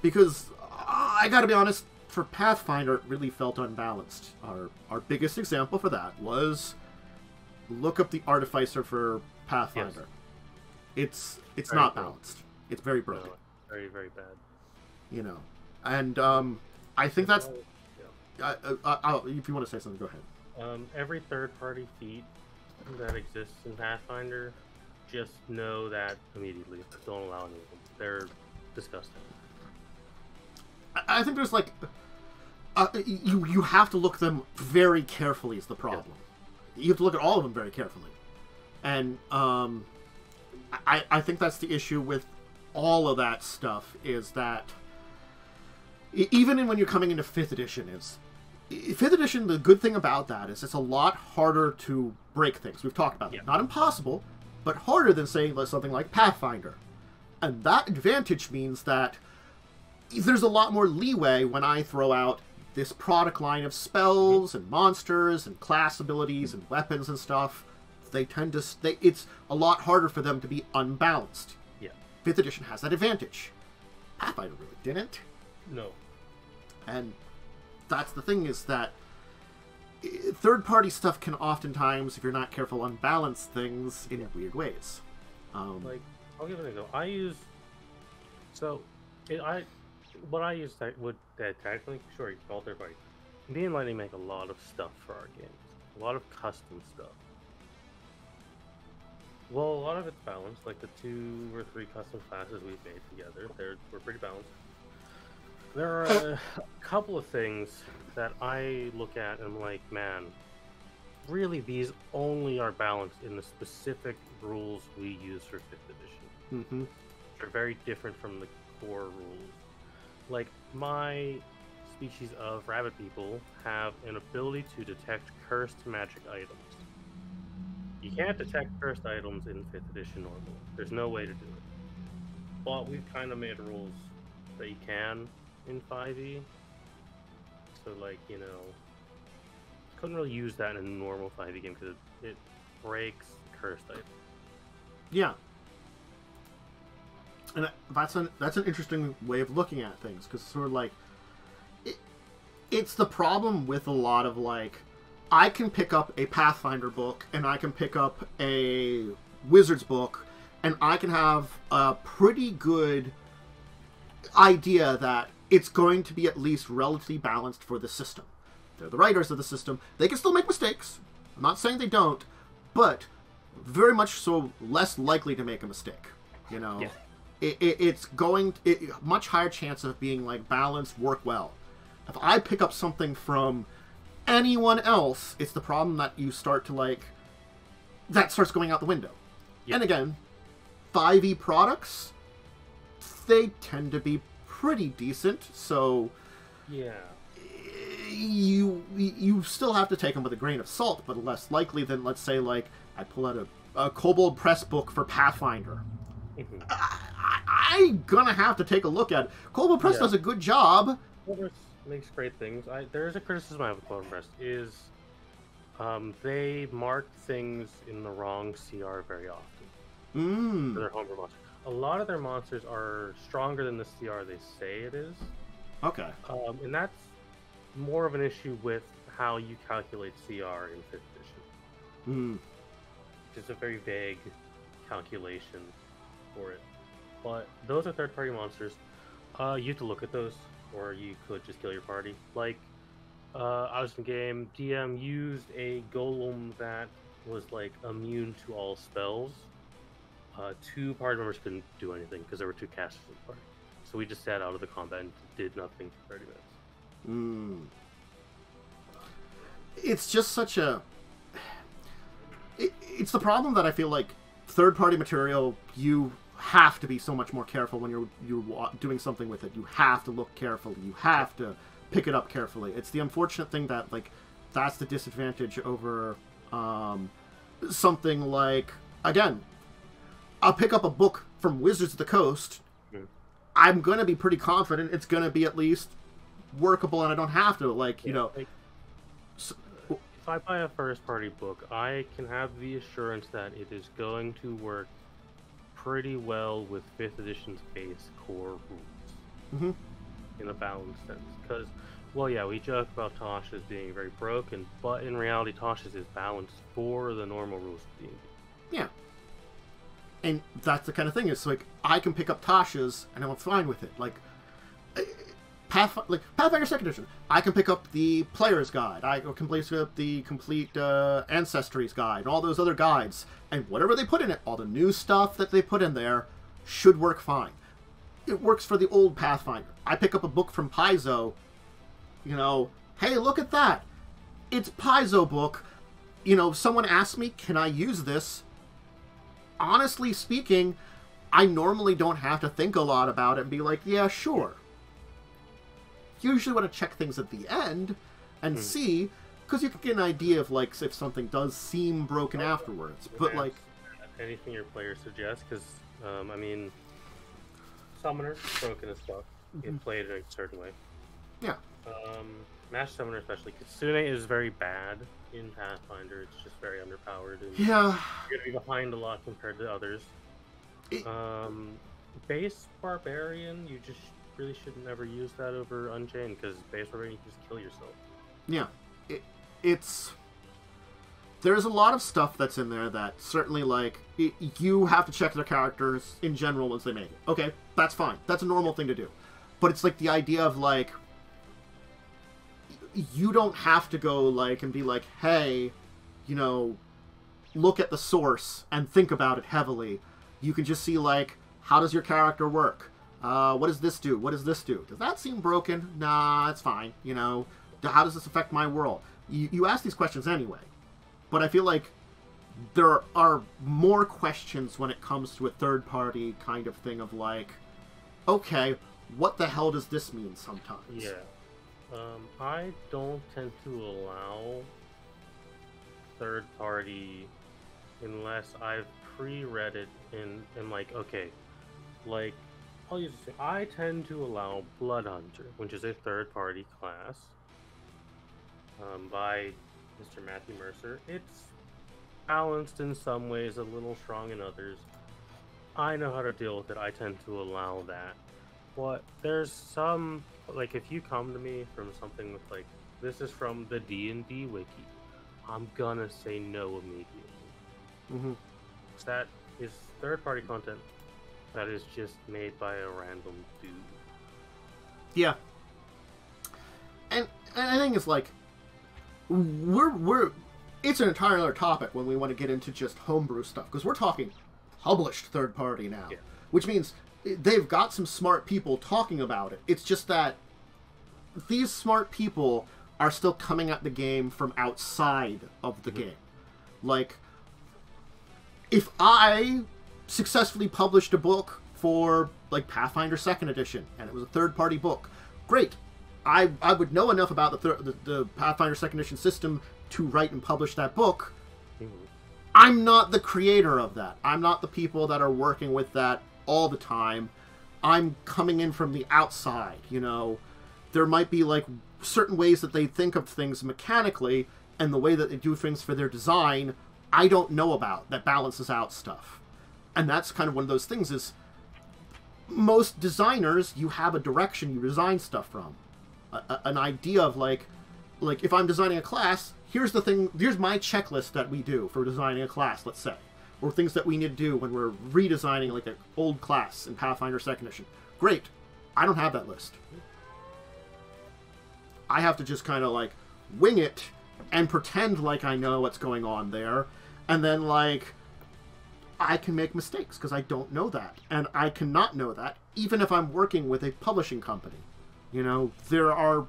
Because, uh, I gotta be honest, for Pathfinder, it really felt unbalanced. Our, our biggest example for that was, look up the Artificer for Pathfinder. Yes. It's, it's very not balanced. Cool. It's very broken. No. Very, very bad. You know. And um, I think that's... Yeah. I, I, I, if you want to say something, go ahead. Um, every third-party feat that exists in Pathfinder, just know that immediately. Don't allow any of them. They're disgusting. I, I think there's, like... Uh, you, you have to look them very carefully is the problem. Yeah. You have to look at all of them very carefully. And um, I, I think that's the issue with all of that stuff, is that even when you're coming into fifth edition, is fifth edition, the good thing about that is it's a lot harder to break things. We've talked about that. Yeah. Not impossible, but harder than saying something like Pathfinder. And that advantage means that there's a lot more leeway when I throw out this product line of spells and monsters and class abilities and weapons and stuff. They tend to, they, it's a lot harder for them to be unbalanced. Fifth edition has that advantage. Pathfinder really didn't. No. And that's the thing, is that third-party stuff can oftentimes, if you're not careful, unbalance things in yeah. weird ways. Um, like, I'll give it a go. I use... So, it, I what I use that would that technically, sure, you call third-party. Me and Lenny make a lot of stuff for our games. A lot of custom stuff. Well, a lot of it's balanced, like the two or three custom classes we've made together, they're, we're pretty balanced. There are a couple of things that I look at and I'm like, man, really these only are balanced in the specific rules we use for fifth edition. Mm-hmm. They're very different from the core rules. Like, my species of rabbit people have an ability to detect cursed magic items. You can't detect cursed items in fifth edition normal. There's no way to do it. But we've kind of made rules that you can in five E. So, like, you know, couldn't really use that in a normal five E game because it, it breaks cursed items. Yeah. And that's an, that's an interesting way of looking at things, because it's sort of like... It, it's the problem with a lot of, like... I can pick up a Pathfinder book, and I can pick up a Wizards book, and I can have a pretty good idea that it's going to be at least relatively balanced for the system. They're the writers of the system. They can still make mistakes. I'm not saying they don't, but very much so less likely to make a mistake. You know, yeah. it, it, it's going it, much higher chance of being like balanced, work well. If I pick up something from anyone else, it's the problem that you start to like, that starts going out the window. Yep. And again, five E products, they tend to be pretty decent, so yeah, you you still have to take them with a grain of salt, but less likely than, let's say, like I pull out a, a Kobold Press book for Pathfinder. Mm-hmm. I, I, I'm gonna have to take a look at it. Kobold Press yeah. does a good job. Kobold makes great things. I, there is a criticism I have of Kobold Press is um, they mark things in the wrong C R very often. Mm. For their homebrew monster. A lot of their monsters are stronger than the C R they say it is. Okay. Um, and that's more of an issue with how you calculate C R in fifth edition. Mm. It's a very vague calculation for it. But those are third-party monsters. Uh, you have to look at those, or you could just kill your party. Like, uh, I was in game, D M used a golem that was, like, immune to all spells. Uh, two party members couldn't do anything because there were two casters in the party. So we just sat out of the combat and did nothing for thirty minutes. Mm. It's just such a... It, it's the problem that I feel like third-party material, you have to be so much more careful when you're, you're doing something with it. You have to look carefully. You have to pick it up carefully. It's the unfortunate thing that, like, that's the disadvantage over um, something like... Again, I'll pick up a book from Wizards of the Coast. Mm. I'm going to be pretty confident it's going to be at least... workable, and I don't have to, like, you yeah, know... Like, so, if I buy a first-party book, I can have the assurance that it is going to work pretty well with fifth edition's base core rules. Mm-hmm. In a balanced sense. Because, well, yeah, we joke about Tasha's being very broken, but in reality, Tasha's is balanced for the normal rules of D and D. Yeah. And that's the kind of thing. It's like, I can pick up Tasha's, and I'm fine with it. Like... I, Path, like Pathfinder Second Edition, I can pick up the Player's Guide, I can pick up the Complete uh, Ancestries Guide, and all those other guides, and whatever they put in it, all the new stuff that they put in there should work fine. It works for the old Pathfinder. I pick up a book from Paizo, you know, hey, look at that! It's Paizo book. You know, if someone asks me, can I use this? Honestly speaking, I normally don't have to think a lot about it and be like, yeah, sure. Usually want to check things at the end and mm. see, because you can get an idea of, like, if something does seem broken oh, afterwards. But, like... Anything your player suggests, because, um, I mean, Summoner, broken as fuck. Mm-hmm. It played in a certain way. Yeah. Um, Mash Summoner especially. Kitsune is very bad in Pathfinder. It's just very underpowered. And yeah. You're going to be behind a lot compared to others. It... Um, base Barbarian, you just... really shouldn't ever use that over Unchained, because basically you just kill yourself. Yeah. It, it's... There's a lot of stuff that's in there that certainly, like, it, you have to check their characters in general as they make it. Okay, that's fine. That's a normal thing to do. But it's, like, the idea of, like, you don't have to go, like, and be like, hey, you know, look at the source and think about it heavily. You can just see, like, how does your character work? Uh, what does this do? What does this do? Does that seem broken? Nah, it's fine. You know, how does this affect my world? You, you ask these questions anyway, but I feel like there are more questions when it comes to a third-party kind of thing of like, okay, what the hell does this mean sometimes? Yeah. Um, I don't tend to allow third-party unless I've pre-read it and, and like, okay, like, I'll use this. I tend to allow Blood Hunter, which is a third-party class um, by Mister Matthew Mercer. It's balanced in some ways, a little strong in others. I know how to deal with it. I tend to allow that. But there's some, like, if you come to me from something with, like, this is from the D and D wiki, I'm gonna say no immediately. Mm-hmm. That is third-party content. That is just made by a random dude. Yeah. And, and I think it's like, we're we're it's an entirely other topic when we want to get into just homebrew stuff, because we're talking published third party now, yeah. which means they've got some smart people talking about it. It's just that these smart people are still coming at the game from outside of the mm-hmm. game. Like, if I successfully published a book for, like, Pathfinder second edition, and it was a third-party book, great. I, I would know enough about the, the, the Pathfinder second edition system to write and publish that book. I'm not the creator of that. I'm not the people that are working with that all the time. I'm coming in from the outside, you know. There might be, like, certain ways that they think of things mechanically and the way that they do things for their design I don't know about, that balances out stuff. And that's kind of one of those things is most designers, you have a direction you design stuff from. A, a, an idea of, like, like if I'm designing a class, here's the thing, here's my checklist that we do for designing a class, let's say. Or things that we need to do when we're redesigning, like, an old class in Pathfinder second edition. Great. I don't have that list. I have to just kind of, like, wing it and pretend like I know what's going on there. And then, like, I can make mistakes because I don't know that. And I cannot know that, even if I'm working with a publishing company. You know, there are...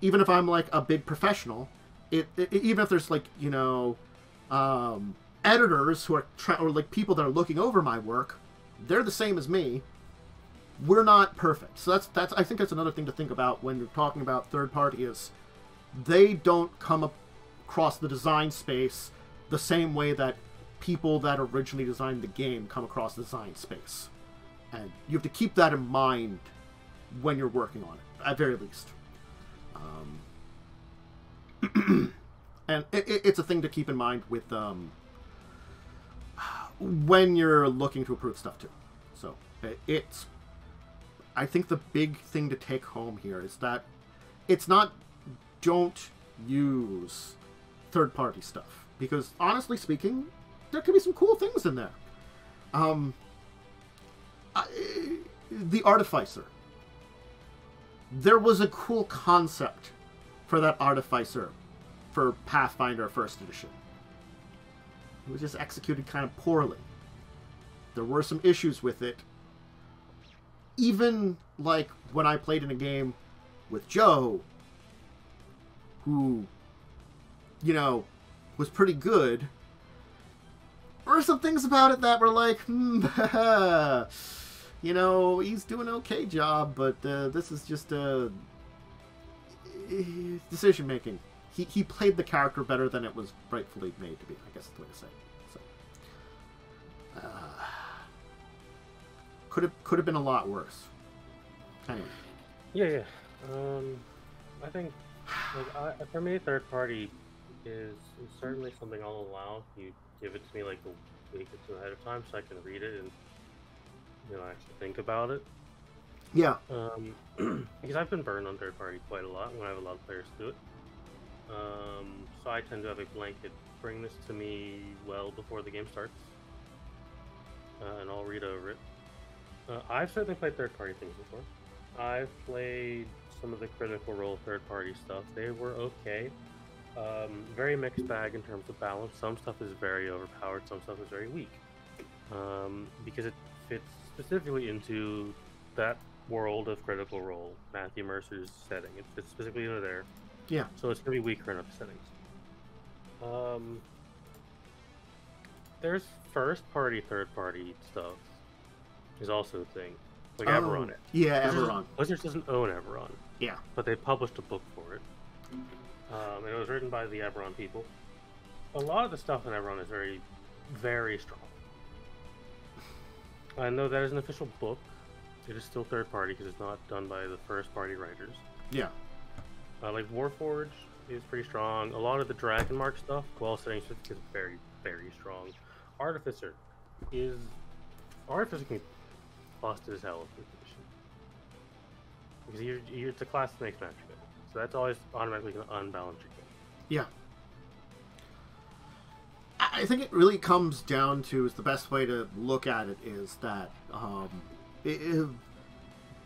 Even if I'm, like, a big professional, it, it even if there's, like, you know, um, editors who are... Try or, like, people that are looking over my work, they're the same as me. We're not perfect. So that's, that's I think that's another thing to think about when you're talking about third party is... They don't come across the design space the same way that people that originally designed the game come across the design space. And you have to keep that in mind when you're working on it, at very least. Um, and it, it, it's a thing to keep in mind with um, when you're looking to approve stuff, too. So it, it's... I think the big thing to take home here is that it's not... Don't use third-party stuff because, honestly speaking, there could be some cool things in there. Um, I, the Artificer. There was a cool concept for that Artificer for Pathfinder First Edition. It was just executed kind of poorly. There were some issues with it. Even like when I played in a game with Joe. Who, you know, was pretty good. There were some things about it that were like, hmm, you know, he's doing an okay job, but uh, this is just uh, decision making. He he played the character better than it was rightfully made to be. I guess that's the way to say it. So, uh, could have could have been a lot worse. Anyway. Yeah, yeah. Um, I think. Like, I, for me, third party is, is certainly something I'll allow. You give it to me like a week or two ahead of time, so I can read it and, you know, actually think about it. Yeah. Um, because I've been burned on third party quite a lot when I have a lot of players do it. Um, so I tend to have a blanket bring this to me well before the game starts, uh, and I'll read over it. Uh, I've certainly played third party things before. I've played some of the Critical Role third-party stuff. They were okay. Um, very mixed bag in terms of balance. Some stuff is very overpowered. Some stuff is very weak. Um, because it fits specifically into that world of Critical Role, Matthew Mercer's setting. It fits specifically into there. Yeah. So it's going to be weaker in other settings. Um, there's first-party, third-party stuff is also a thing. Like oh, Eberron. It. Yeah, Eberron. Wizards doesn't own Eberron. Yeah. But they published a book for it. Um, and it was written by the Eberron people. A lot of the stuff in Eberron is very, very strong. And though that is an official book, it is still third party because it's not done by the first party writers. Yeah. Uh, like Warforged is pretty strong. A lot of the Dragonmark stuff, Quell Setting is very, very strong. Artificer is... Artificer can... busted as hell with this edition. Because you're, you're, it's a class that makes magic. So that's always automatically going to unbalance your game. Yeah. I think it really comes down to, is the best way to look at it is that um, it, it,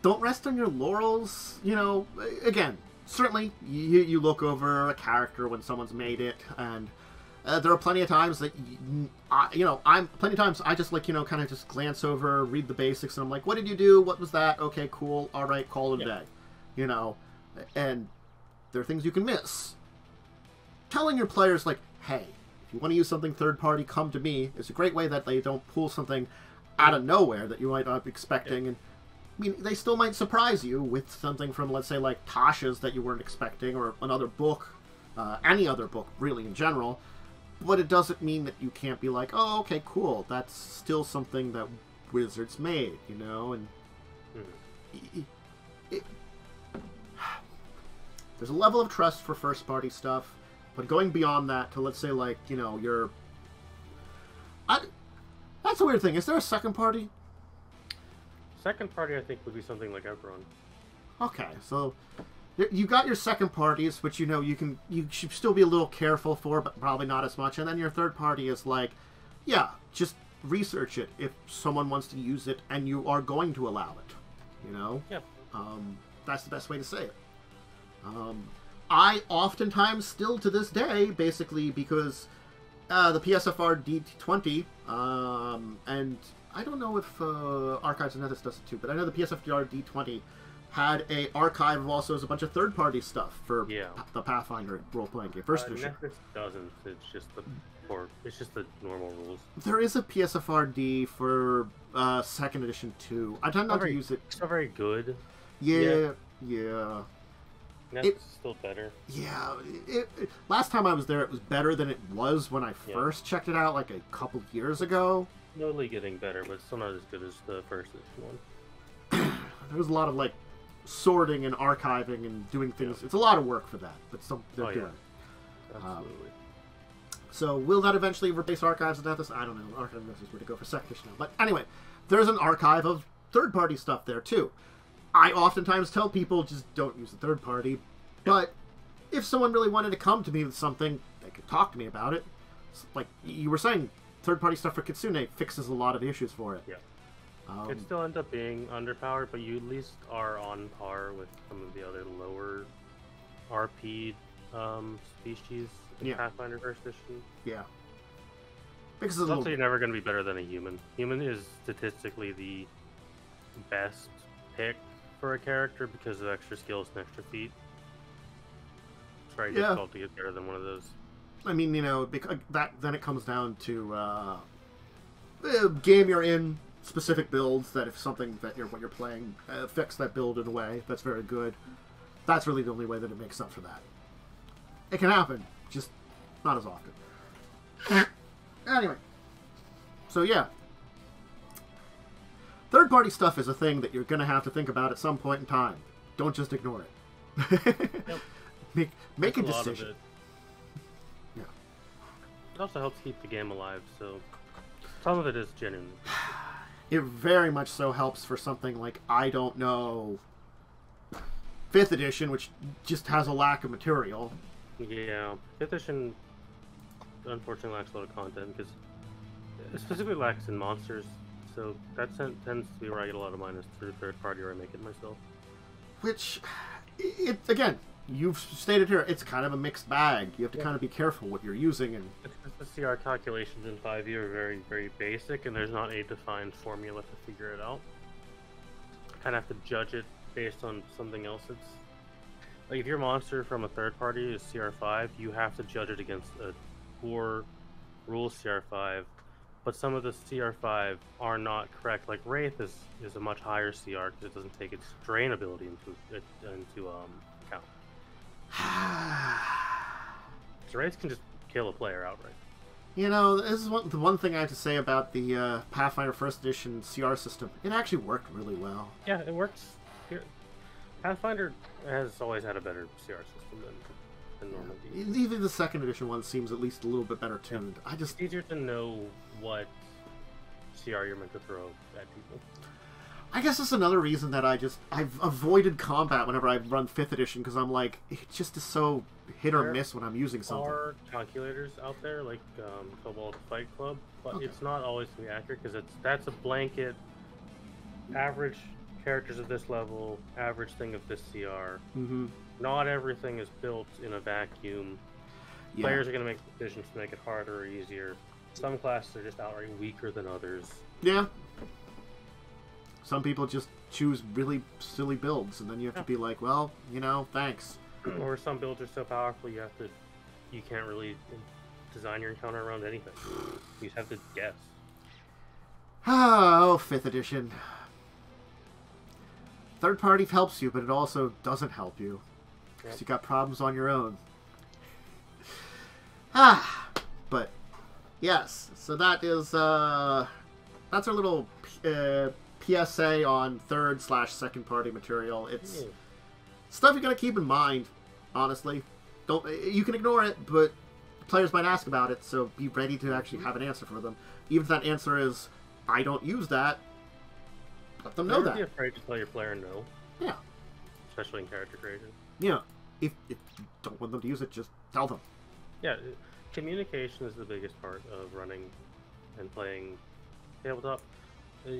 don't rest on your laurels. You know, again, certainly you, you look over a character when someone's made it, and uh, there are plenty of times that you, I, you know I'm plenty of times I just like you know kind of just glance over, read the basics, and I'm like, what did you do? What was that? Okay, cool. All right, call it a day. You know, and there are things you can miss. Telling your players like, hey, if you want to use something third party, come to me. It's a great way that they don't pull something out of nowhere that you might not be expecting. Yeah. And I mean, they still might surprise you with something from, let's say, like Tasha's that you weren't expecting, or another book, uh, any other book, really, in general. But it doesn't mean that you can't be like, oh, okay, cool, that's still something that Wizards made, you know? And mm-hmm. it, it, there's a level of trust for first-party stuff, but going beyond that to, let's say, like, you know, your... I, that's a weird thing. Is there a second party? Second party, I think, would be something like Eberron. Okay, so you got your second parties, which you know you can you should still be a little careful for, but probably not as much. And then your third party is like, yeah, just research it if someone wants to use it, and you are going to allow it. You know, yeah, um, that's the best way to say it. Um, I oftentimes still to this day, basically because uh, the P S F R D twenty um, and I don't know if uh, Archives and Ethics does it too, but I know the P S F D R D twenty had a archive of also as a bunch of third-party stuff for yeah. the Pathfinder role-playing game. First uh, edition. Netflix doesn't. It's just the or it's just the normal rules. There is a P S F R D for uh, second edition too. I tend not very, to use it. It's not very good. Yeah, yet. yeah. That's it, still better. Yeah. It, it, last time I was there, it was better than it was when I first yeah. checked it out, like a couple years ago. Slowly getting better, but still not as good as the first one. There was a lot of like sorting and archiving and doing things. Yeah. It's a lot of work for that, but some they're oh, doing. Yeah. Absolutely. Um, so will that eventually replace Archives and Ethics? I don't know. Archives and Ethics were to go for second edition now, but anyway, there's an archive of third-party stuff there too. I oftentimes tell people just don't use the third party, yeah. but if someone really wanted to come to me with something, they could talk to me about it. It's like you were saying. Third-party stuff for Kitsune fixes a lot of issues for it. Yeah, um, it still ends up being underpowered, but you at least are on par with some of the other lower R P um, species in yeah. Pathfinder First Edition. Yeah, because it's also little... you're never going to be better than a human. Human is statistically the best pick for a character because of extra skills and extra feat. It's very yeah. difficult to get better than one of those. I mean, you know, that then it comes down to uh, game you're in, specific builds. That if something that you're what you're playing affects that build in a way that's very good, that's really the only way that it makes up for that. It can happen, just not as often. Anyway, so yeah, third-party stuff is a thing that you're gonna have to think about at some point in time. Don't just ignore it. Yep. Make make that's a decision. It also helps keep the game alive, so some of it is genuine. It very much so helps for something like, I don't know, fifth edition, which just has a lack of material. Yeah, fifth edition unfortunately lacks a lot of content, because it specifically lacks in monsters, so that tends to be where I get a lot of mine is through third party, or I make it myself. Which, it, again... You've stated here, it's kind of a mixed bag. You have to yeah. kind of be careful what you're using. And the C R calculations in five E are very, very basic, and there's not a defined formula to figure it out. I kind of have to judge it based on something else. It's like if your monster from a third party is C R five, you have to judge it against a poor rule C R five, but some of the C R five are not correct. Like Wraith is, is a much higher C R because it doesn't take its drain ability into, into um, account. So Wraiths can just kill a player outright. You know, this is one, the one thing I have to say about the uh, Pathfinder First Edition C R system. It actually worked really well. Yeah, it works. Here. Pathfinder has always had a better C R system than, than normal. Yeah. Even the Second Edition one seems at least a little bit better tuned. Yeah. I just it's easier to know what C R you're meant to throw at people. I guess that's another reason that I just... I've avoided combat whenever I run fifth edition, because I'm like, it just is so hit or there miss when I'm using something. There are calculators out there, like um, Cobalt Fight Club, but okay. it's not always going to be accurate, because that's a blanket average characters of this level, average thing of this C R. Mm-hmm. not everything is built in a vacuum. Yeah. Players are going to make decisions to make it harder or easier. Some classes are just outright weaker than others. Yeah. Some people just choose really silly builds, and then you have yeah. to be like, well, you know, thanks. Or some builds are so powerful you have to, you can't really design your encounter around anything. You just have to guess. Oh, fifth edition. Third party helps you, but it also doesn't help you. Because yep. you got problems on your own. Ah, but yes, so that is uh, that's our little uh, P S A on third slash second party material. It's mm. stuff you gotta keep in mind. Honestly, don't you can ignore it, but players might ask about it, so be ready to actually have an answer for them. Even if that answer is I don't use that, let them know Never that. Be afraid to tell your player no. Yeah, especially in character creation. Yeah, if, if you don't want them to use it, just tell them. Yeah, communication is the biggest part of running and playing tabletop. Uh,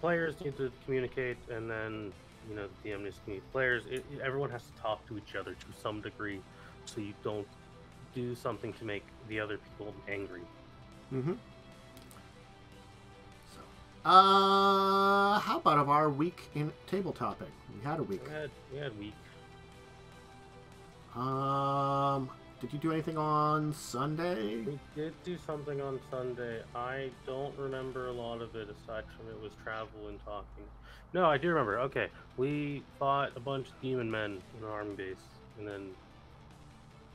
players need to communicate, and then, you know, the D M needs to communicate. Players, it, everyone has to talk to each other to some degree, so you don't do something to make the other people angry. Mm-hmm. So, uh, how about of our week in tabletopping? We had a week. We had, we had a week. Um... Did you do anything on Sunday? We did do something on Sunday. I don't remember a lot of it aside from it was travel and talking. No, I do remember. Okay. We fought a bunch of demon men in an army base, and then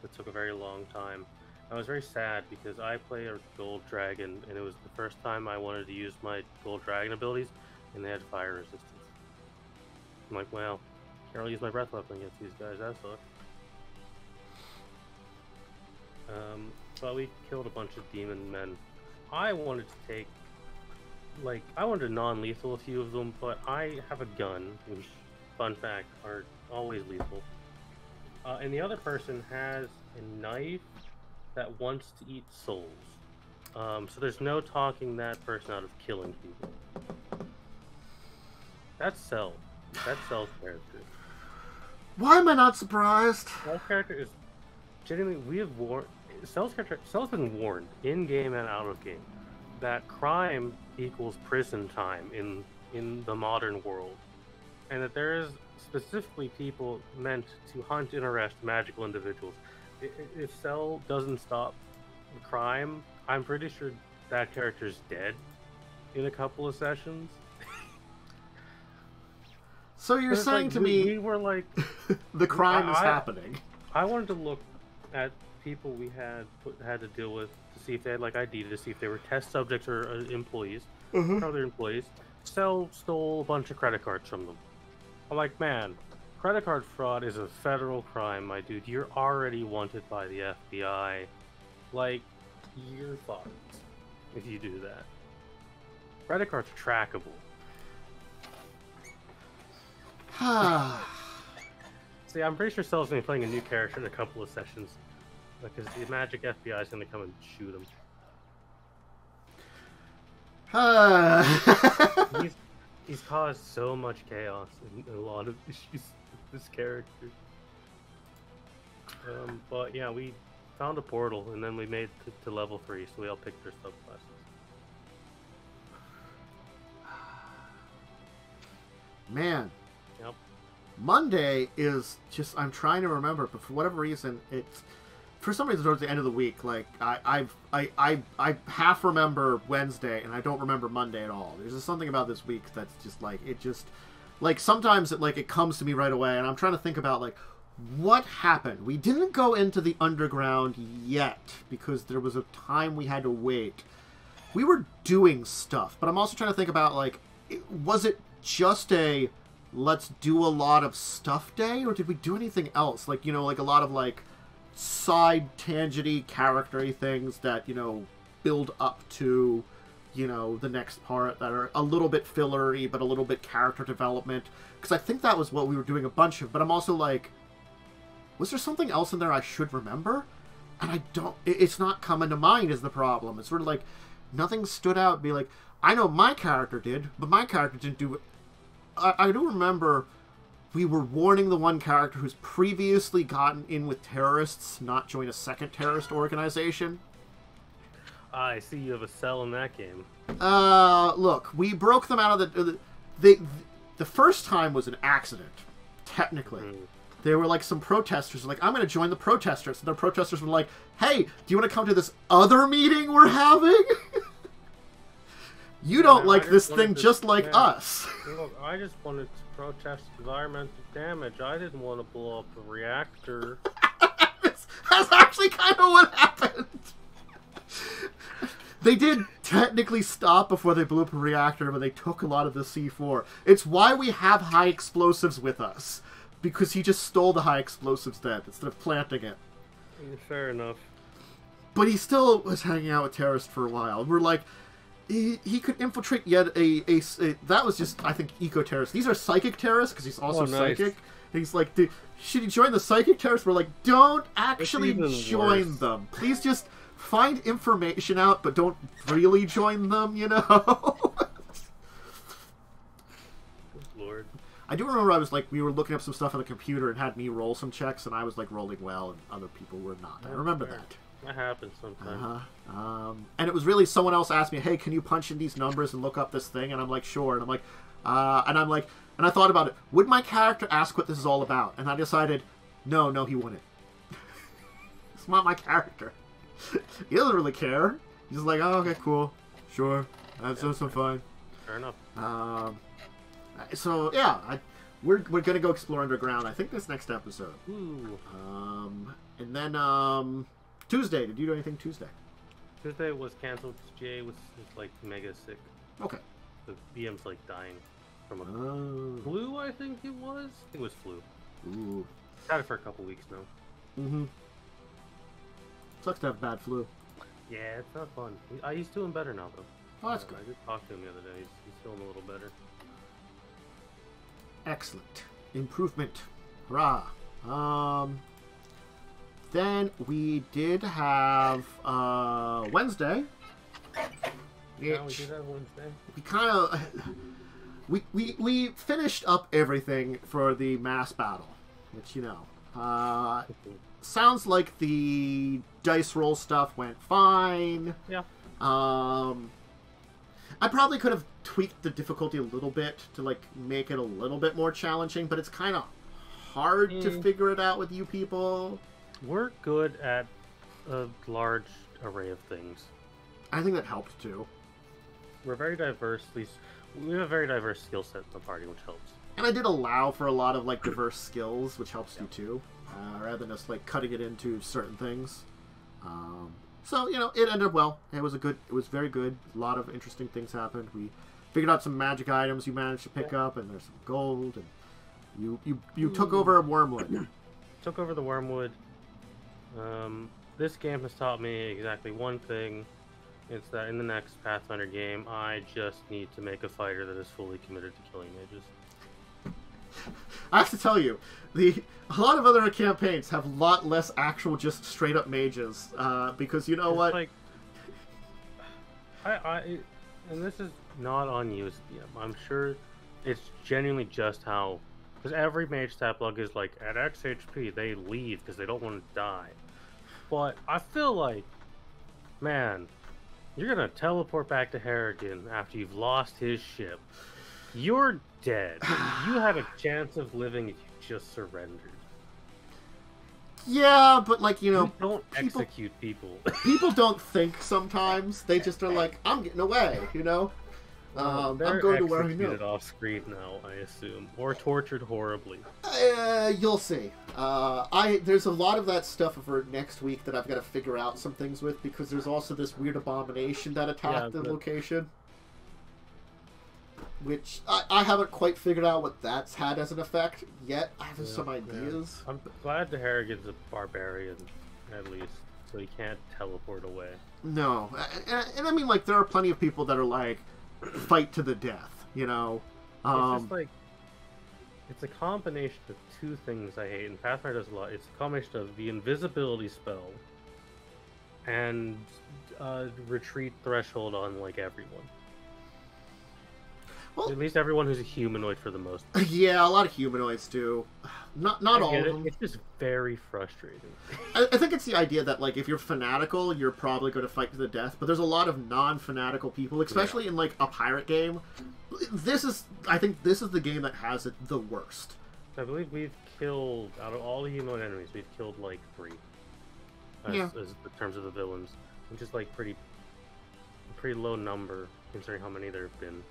it took a very long time. I was very sad because I play a gold dragon, and it was the first time I wanted to use my gold dragon abilities, and they had fire resistance. I'm like, well, can't really use my breath weapon against these guys. That sucks. Um, but we killed a bunch of demon men. I wanted to take, like, I wanted to non-lethal a few of them, but I have a gun, which, fun fact, are always lethal. Uh, and the other person has a knife that wants to eat souls. Um, so there's no talking that person out of killing people. That's Cell. That's Cell's character. Why am I not surprised? Cell's character is... Genuinely, we have warned. Cell's been warned in game and out of game that crime equals prison time in in the modern world, and that there is specifically people meant to hunt and arrest magical individuals. If Cell doesn't stop the crime, I'm pretty sure that character's dead in a couple of sessions. So you're saying like, to we, me, we were like, the crime I, is happening. I, I wanted to look at people we had put, had to deal with to see if they had like I D, to see if they were test subjects or uh, employees, mm-hmm. or other employees. Cell stole a bunch of credit cards from them. I'm like, man, credit card fraud is a federal crime, my dude. You're already wanted by the F B I. Like, you're fucked if you do that. Credit cards are trackable. See, I'm pretty sure Cell's gonna be playing a new character in a couple of sessions. Because the magic F B I is going to come and shoot him. Uh. he's, he's caused so much chaos and a lot of issues with this character. Um, but yeah, we found a portal and then we made it to level three, so we all picked our subclasses. Man. Yep. Monday is just, I'm trying to remember, but for whatever reason, it's... For some reason, towards the end of the week, like I, I've, I, I, I half remember Wednesday, and I don't remember Monday at all. There's just something about this week that's just like it just, like sometimes it like it comes to me right away, and I'm trying to think about like what happened. We didn't go into the underground yet because there was a time we had to wait. We were doing stuff, but I'm also trying to think about like, was it just a let's do a lot of stuff day, or did we do anything else? Like you know, like a lot of like. Side tangent-y, character-y things that, you know, build up to, you know, the next part that are a little bit fillery, but a little bit character development. Because I think that was what we were doing a bunch of, but I'm also like, was there something else in there I should remember? And I don't, it's not coming to mind is the problem. It's sort of like, nothing stood out. Be like, I know my character did, but my character didn't do it. I, I do remember we were warning the one character who's previously gotten in with terrorists not join a second terrorist organization. I see you have a cell in that game. Uh, look, we broke them out of the... The, the, the first time was an accident, technically. Mm. There were, like, some protesters like, I'm going to join the protesters. And the protesters were like, hey, do you want to come to this other meeting we're having? you yeah, don't like this thing to, just like yeah. us. Look, I just wanted to protest environmental damage. I didn't want to blow up a reactor. That's actually kind of what happened. They did technically stop before they blew up a reactor, but they took a lot of the C four. It's why we have high explosives with us. Because he just stole the high explosives then, instead of planting it. Fair enough. But he still was hanging out with terrorists for a while. We're like, he, he could infiltrate yet a, a, a... That was just, I think, eco-terrorists. These are psychic terrorists, because he's also oh, nice. psychic. And he's like, dude, should he join the psychic terrorists? We're like, don't actually join worse. them. Please just... Find information out, but don't really join them, you know? Good Lord. I do remember I was like, we were looking up some stuff on the computer and had me roll some checks, and I was like rolling well, and other people were not. I remember that. That happens sometimes. Uh-huh. Um, and it was really someone else asked me, hey, can you punch in these numbers and look up this thing? And I'm like, sure. And I'm like, uh, and I'm like, and I thought about it. Would my character ask what this is all about? And I decided, no, no, he wouldn't. It's not my character. He doesn't really care. He's like, oh, okay, cool, sure, that's yeah, some fun. Fair enough. Um, so yeah, I, we're we're gonna go explore underground. I think this next episode. Ooh. Um, and then um, Tuesday. Did you do anything Tuesday? Tuesday was canceled because Jay was like mega sick. Okay. The B M's like dying from a oh. flu. I think it was. It was flu. Ooh. Had it for a couple weeks now. Mm-hmm. Sucks to have bad flu. Yeah, it's not fun. He, he's doing better now, though. Oh, that's uh, good. I just talked to him the other day. He's, he's feeling a little better. Excellent. Improvement. Hurrah. Um, then we did have uh, Wednesday. Yeah, we did have Wednesday. We kind of... We, we, we finished up everything for the mass battle, which, you know... Uh, sounds like the dice roll stuff went fine. Yeah. Um, I probably could have tweaked the difficulty a little bit to, like, make it a little bit more challenging, but it's kind of hard mm. to figure it out with you people. We're good at a large array of things. I think that helped, too. We're very diverse. At least we have a very diverse skill set in the party, which helps. And I did allow for a lot of, like, diverse skills, which helps yeah. you, too. Uh, rather than just like cutting it into certain things, um, so you know it ended up well. It was a good, it was very good. A lot of interesting things happened. We figured out some magic items you managed to pick up, and there's some gold. And you you you took over Wormwood. Took over the Wormwood. Um, this game has taught me exactly one thing. It's that in the next Pathfinder game, I just need to make a fighter that is fully committed to killing mages. I have to tell you, the a lot of other campaigns have a lot less actual just straight up mages uh, because you know it's what? Like, I, I and this is not on you, I'm sure it's genuinely just how because every mage stat block is like at X H P they leave because they don't want to die. But I feel like, man, you're gonna teleport back to Harrigan after you've lost his ship. You're dead. You had a chance of living if you just surrendered. Yeah, but like, you know... You don't people, execute people. People don't think sometimes. They just are like, I'm getting away, you know? Well, um, I'm going to where I know. They're executed off screen now, I assume. Or tortured horribly. Uh, you'll see. Uh, I There's a lot of that stuff for next week that I've got to figure out some things with, because there's also this weird abomination that attacked yeah, the location. Which, I, I haven't quite figured out what that's had as an effect yet. I have yeah, some ideas. Yeah. I'm glad the Harrigan's a barbarian, at least, so he can't teleport away. No. And, and I mean, like, there are plenty of people that are like, fight to the death, you know? Um, it's just like, it's a combination of two things I hate, and Pathfinder does a lot. It's a combination of the invisibility spell and uh, retreat threshold on, like, everyone. Well, at least everyone who's a humanoid for the most part. Yeah, a lot of humanoids do. Not not all of it. them. It's just very frustrating. I, I think it's the idea that, like, if you're fanatical, you're probably going to fight to the death. But there's a lot of non-fanatical people, especially yeah. in, like, a pirate game. This is, I think this is the game that has it the worst. I believe we've killed, out of all the humanoid enemies, we've killed, like, three. As, yeah. as in terms of the villains. Which is, like, pretty, pretty low number, considering how many there have been.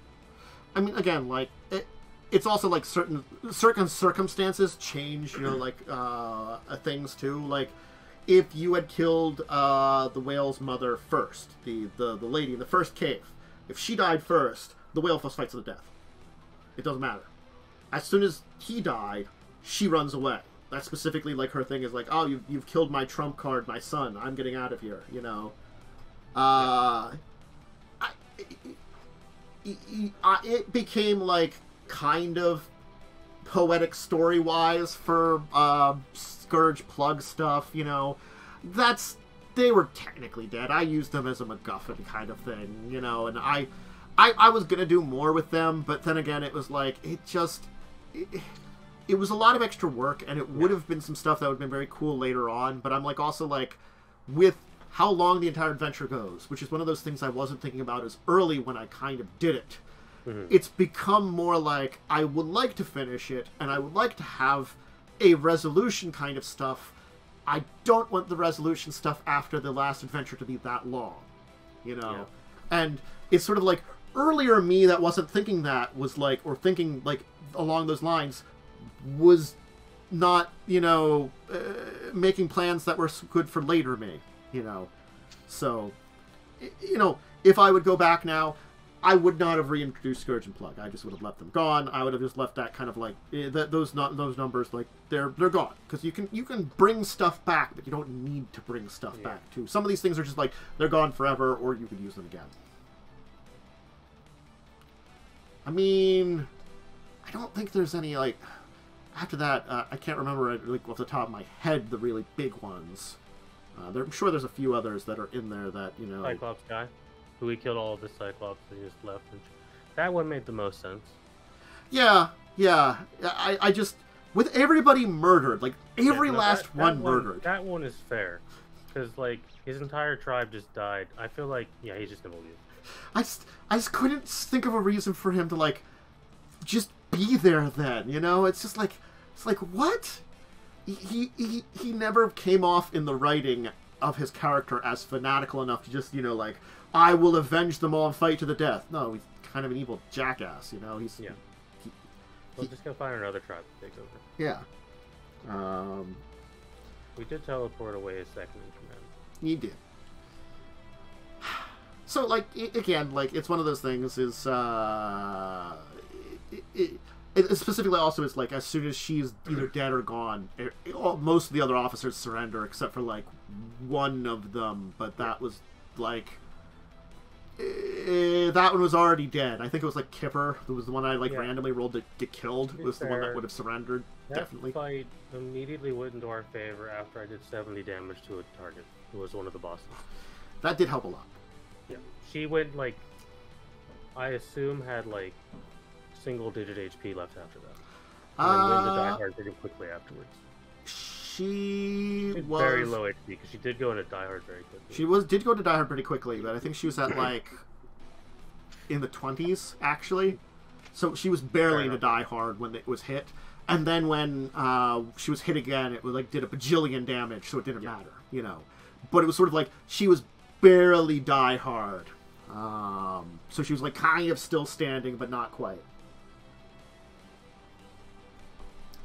I mean, again, like, it, it's also, like, certain, certain circumstances change, you know, like, uh, things, too. Like, if you had killed uh, the whale's mother first, the, the, the lady in the first cave, if she died first, the whale first fights to the death. It doesn't matter. As soon as he died, she runs away. That's specifically, like, her thing is, like, oh, you've, you've killed my trump card, my son. I'm getting out of here, you know. Uh... I... It became, like, kind of poetic story-wise for uh, Scourge Plug stuff, you know. That's... They were technically dead. I used them as a MacGuffin kind of thing, you know. And I I, I was going to do more with them, but then again, it was like, it just... It, it was a lot of extra work, and it would have been some stuff that would have been very cool later on. But I'm, like, also, like, with... how long the entire adventure goes, which is one of those things I wasn't thinking about as early when I kind of did it. Mm-hmm. It's become more like, I would like to finish it, and I would like to have a resolution kind of stuff. I don't want the resolution stuff after the last adventure to be that long, you know? Yeah. And it's sort of like, earlier me that wasn't thinking that was like, or thinking like along those lines, was not, you know, uh, making plans that were good for later me. You know, so, you know, if I would go back now, I would not have reintroduced Scourge and Plug. I just would have left them gone. I would have just left that kind of like that those not those numbers like they're they're gone, because you can you can bring stuff back, but you don't need to bring stuff yeah. back too. Some of these things are just like they're gone forever, or you could use them again. I mean, I don't think there's any like after that. Uh, I can't remember like off the top of my head the really big ones. Uh, there, I'm sure there's a few others that are in there that, you know... Cyclops guy, who we killed all of the Cyclops and he just left. And that one made the most sense. Yeah, yeah. I, I just... With everybody murdered, like, every yeah, no, last that, one that murdered. One, that one is fair. Because, like, his entire tribe just died. I feel like, yeah, he's just gonna leave. I just, I just couldn't think of a reason for him to, like, just be there then, you know? It's just like, it's like, what? He, he he never came off in the writing of his character as fanatical enough to just, you know, like, I will avenge them all and fight to the death. No, he's kind of an evil jackass, you know? He's... Yeah. He, we'll he, just go find another tribe that takes over. Yeah. Um, we did teleport away a second in command. He did. So, like, it, again, like, it's one of those things is, uh... It, it, It specifically also is like as soon as she's either dead or gone, it, it, all, most of the other officers surrender except for like one of them, but that was like eh, that one was already dead. I think it was like Kipper, who was the one I like yeah. randomly rolled to get killed, was fair. the one that would have surrendered. That definitely fight immediately went into our favor after I did seventy damage to a target who was one of the bosses. That did help a lot. Yeah, she went like I assume had like single-digit H P left after that. And uh, then win the Die Hard pretty quickly afterwards. She She's was... very low H P, because she did go into Die Hard very quickly. She was did go to Die Hard pretty quickly, but I think she was at, like, in the twenties, actually. So she was barely into Die Hard when it was hit. And then when uh, she was hit again, it was, like did a bajillion damage, so it didn't yeah. matter, you know. But it was sort of like, she was barely Die Hard. Um, so she was, like, kind of still standing, but not quite.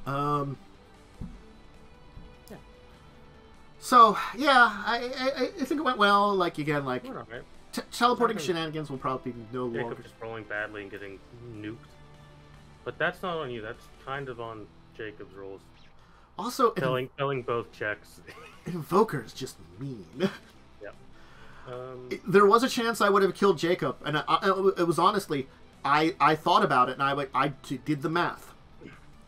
Um, yeah. So, yeah, I, I I think it went well. Like, again, like, right. t teleporting okay. shenanigans will probably be no Jacob longer. Jacob just rolling badly and getting nuked. But that's not on you. That's kind of on Jacob's rolls. Also, telling, telling both checks. Invoker's just mean. Yep. Um, it, there was a chance I would have killed Jacob. And I, I, it was honestly, I, I thought about it and I, like, I did the math.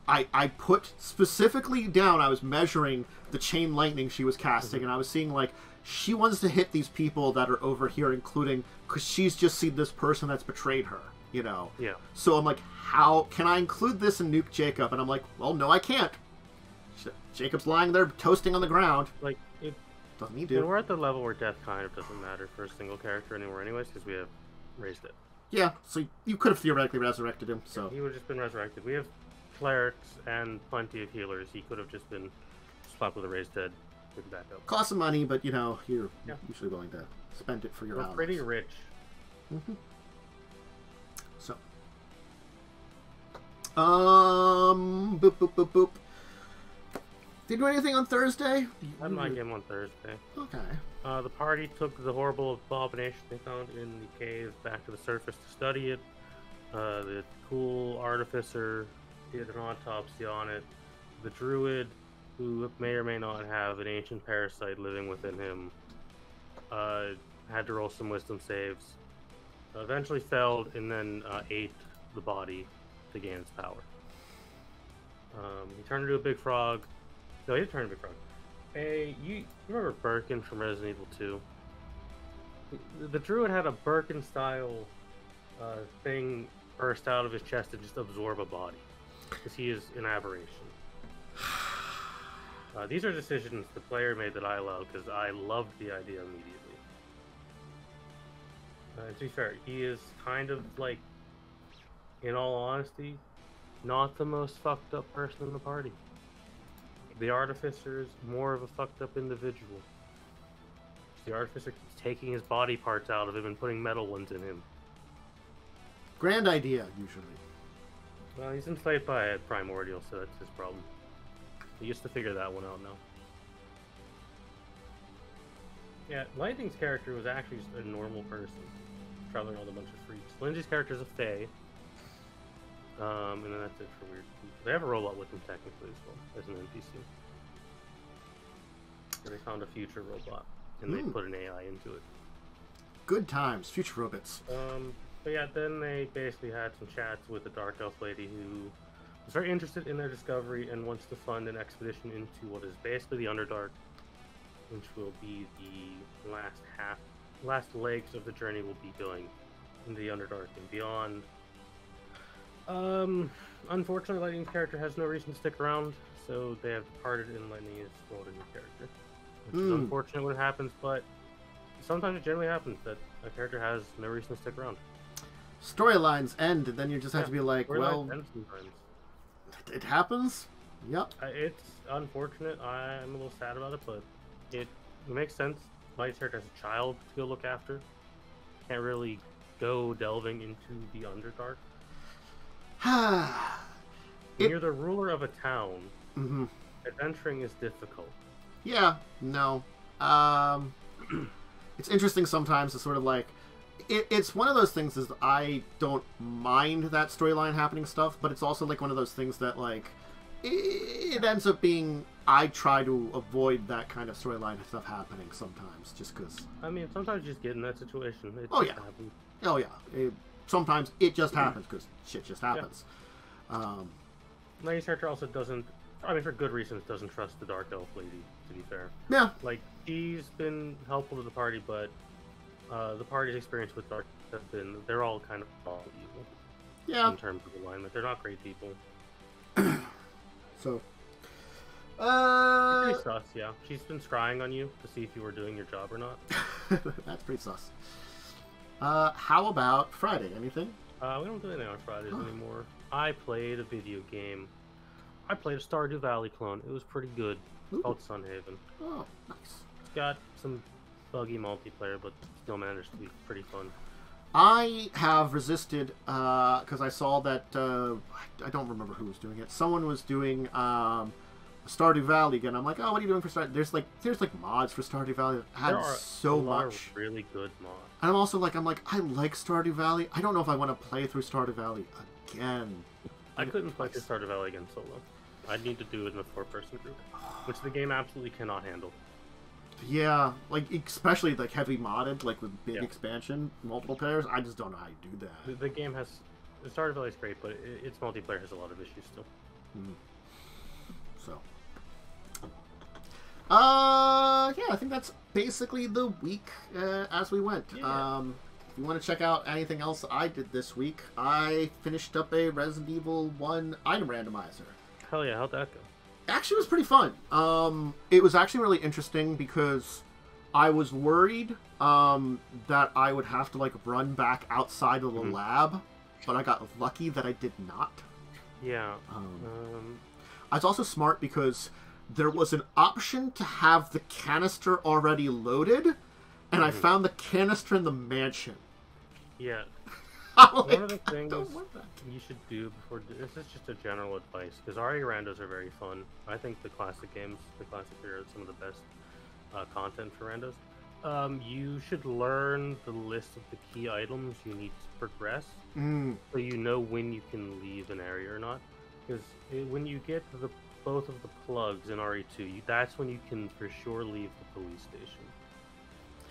I, I put specifically down, I was measuring the chain lightning she was casting, mm-hmm. and I was seeing, like, she wants to hit these people that are over here, including, because she's just seen this person that's betrayed her. you know? Yeah. So I'm like, how can I include this in Nuke Jacob? And I'm like, well, no, I can't. Jacob's lying there toasting on the ground. Like, it doesn't need to. And we're at the level where death kind of doesn't matter for a single character anymore anyways, because we have raised it. Yeah, so you could have theoretically resurrected him, so... Yeah, he would have just been resurrected. We have clerics and plenty of healers. He could have just been slapped with a raised head. Back up. Cost some money, but, you know, you're yeah. usually willing to spend it for your own. We're pretty rich. Mm-hmm. So. Um, boop, boop, boop, boop. Did you do anything on Thursday? I had my game on Thursday. Okay. Uh, the party took the horrible abomination they found in the cave back to the surface to study it. Uh, the cool artificer did an autopsy on it. The druid, who may or may not have an ancient parasite living within him, uh, had to roll some wisdom saves. Eventually failed, and then uh, ate the body to gain its power. Um, he turned into a big frog. No, he didn't turn into a big frog. Hey, you remember Birkin from Resident Evil two? The, the druid had a Birkin-style uh, thing burst out of his chest and just absorb a body, because he is an aberration. Uh, these are decisions the player made that I allowed because I loved the idea immediately. Uh, to be fair, he is kind of like, in all honesty, not the most fucked up person in the party. The Artificer is more of a fucked up individual. The Artificer keeps taking his body parts out of him and putting metal ones in him. Grand idea, usually. Well, he's enslaved by a primordial, so that's his problem. He used to figure that one out now. Yeah, Lindsay's character was actually just a normal person, traveling all the bunch of freaks. Lindsay's character is a Thay. Um, and then that's it for weird people. They have a robot with them technically as well, as an N P C. And they found a future robot, and mm. they put an A I into it. Good times, future robots. Um, but yeah, then they basically had some chats with the Dark Elf lady who... is very interested in their discovery and wants to fund an expedition into what is basically the Underdark, which will be the last half, last legs of the journey will be going into the Underdark and beyond. Um, unfortunately, Lightning's character has no reason to stick around, so they have departed and Lightning is rolled in the character. Which mm. is unfortunate when it happens, but sometimes it generally happens that a character has no reason to stick around. Storylines end, and then you just have yeah, to be like, well... it happens. Yep. It's unfortunate. I'm a little sad about it, but it makes sense. Light's character has a child to go look after. Can't really go delving into the Underdark. When it... you're the ruler of a town, mm-hmm. adventuring is difficult. Yeah, no. Um, it's interesting sometimes to sort of like... It, it's one of those things is I don't mind that storyline happening stuff, but it's also like one of those things that like it, it ends up being I try to avoid that kind of storyline stuff happening sometimes just because. I mean, sometimes you just get in that situation. It oh, just yeah. happens. oh yeah, oh yeah. Sometimes it just happens because shit just happens. Yeah. Um, Lady's character also doesn't. I mean, for good reasons, doesn't trust the Dark Elf lady. To be fair. Yeah. Like she's been helpful to the party, but. Uh, the party's experience with Dark have been, they're all kind of all evil. Yeah. In terms of alignment. They're not great people. so. Uh. Pretty sus, yeah. She's been scrying on you to see if you were doing your job or not. That's pretty sus. Uh, how about Friday? Anything? Uh, we don't do anything on Fridays huh. anymore. I played a video game. I played a Stardew Valley clone. It was pretty good. It's called Sunhaven. Oh, nice. It's got some buggy multiplayer, but still managed to be pretty fun. I have resisted because uh, I saw that uh, I don't remember who was doing it. Someone was doing um, Stardew Valley again. I'm like, oh, what are you doing for Stardew? There's like, there's like mods for Stardew Valley. That had there are so a lot much of really good mods. And I'm also like, I'm like, I like Stardew Valley. I don't know if I want to play through Stardew Valley again. I couldn't play through Stardew Valley again solo. I'd need to do it in a four-person group, which the game absolutely cannot handle. Yeah, like especially like heavy modded, like with big yeah. expansion, multiple players. I just don't know how you do that. The, the game has, Stardew Valley is great, but it, its multiplayer has a lot of issues still. Mm. So, uh, yeah, I think that's basically the week uh, as we went. Yeah. Um, If you want to check out anything else I did this week, I finished up a Resident Evil one item randomizer. Hell yeah, how'd that go? Actually, it was pretty fun. Um, it was actually really interesting because I was worried um, that I would have to like run back outside of the mm-hmm. lab, but I got lucky that I did not. Yeah. Um, um... I was also smart because there was an option to have the canister already loaded, and I found the canister in the mansion. Yeah. One like, of the things you should do before... This is just a general advice, because R A randos are very fun. I think the classic games, the classic are some of the best uh, content for randos. Um, you should learn the list of the key items you need to progress, mm. so you know when you can leave an area or not. Because when you get to the, both of the plugs in R E two, you, that's when you can for sure leave the police station.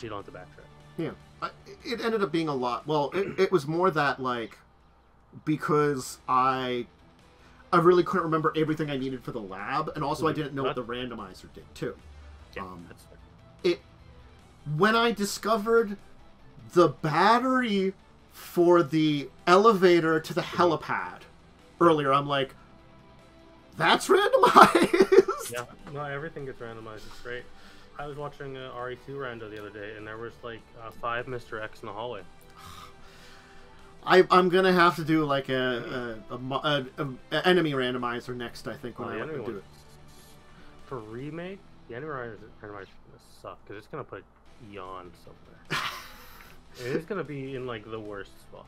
You don't have to backtrack. Yeah, I, it ended up being a lot. Well, it, it was more that like because I, I really couldn't remember everything I needed for the lab, and also I didn't know what the randomizer did too. Yeah, um, that's fair. It when I discovered the battery for the elevator to the helipad earlier, I'm like, that's randomized. Yeah, no, everything gets randomized. It's great. I was watching a R E two rando the other day, and there was like uh, five Mister X in the hallway. I, I'm gonna have to do like a, a, a, a, a enemy randomizer next, I think, when oh, I want to do it. For remake, the enemy randomizer is gonna suck because it's gonna put Yawn somewhere. It is gonna be in like the worst spot.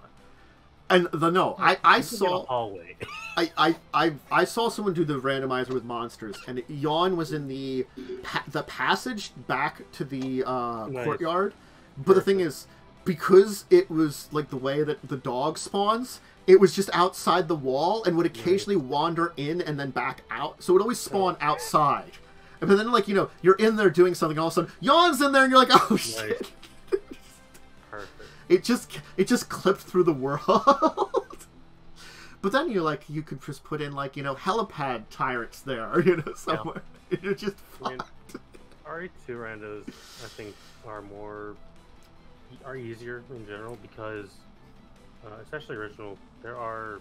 And the no, I I saw hallway. I, I I I saw someone do the randomizer with monsters, and it, Yawn was in the pa the passage back to the uh, nice. courtyard. But Perfect. The thing is, because it was like the way that the dog spawns, it was just outside the wall and would occasionally nice. wander in and then back out. So it would always spawn oh. outside. And then like you know you're in there doing something, all of a sudden Yawn's in there, and you're like, oh nice. shit. It just it just clipped through the world. But then you're like, you could just put in like, you know, helipad tyrants there, you know, somewhere. Yeah. You're just fucked. I mean, R E two randos, I think, are more, are easier in general because, uh, especially original, there are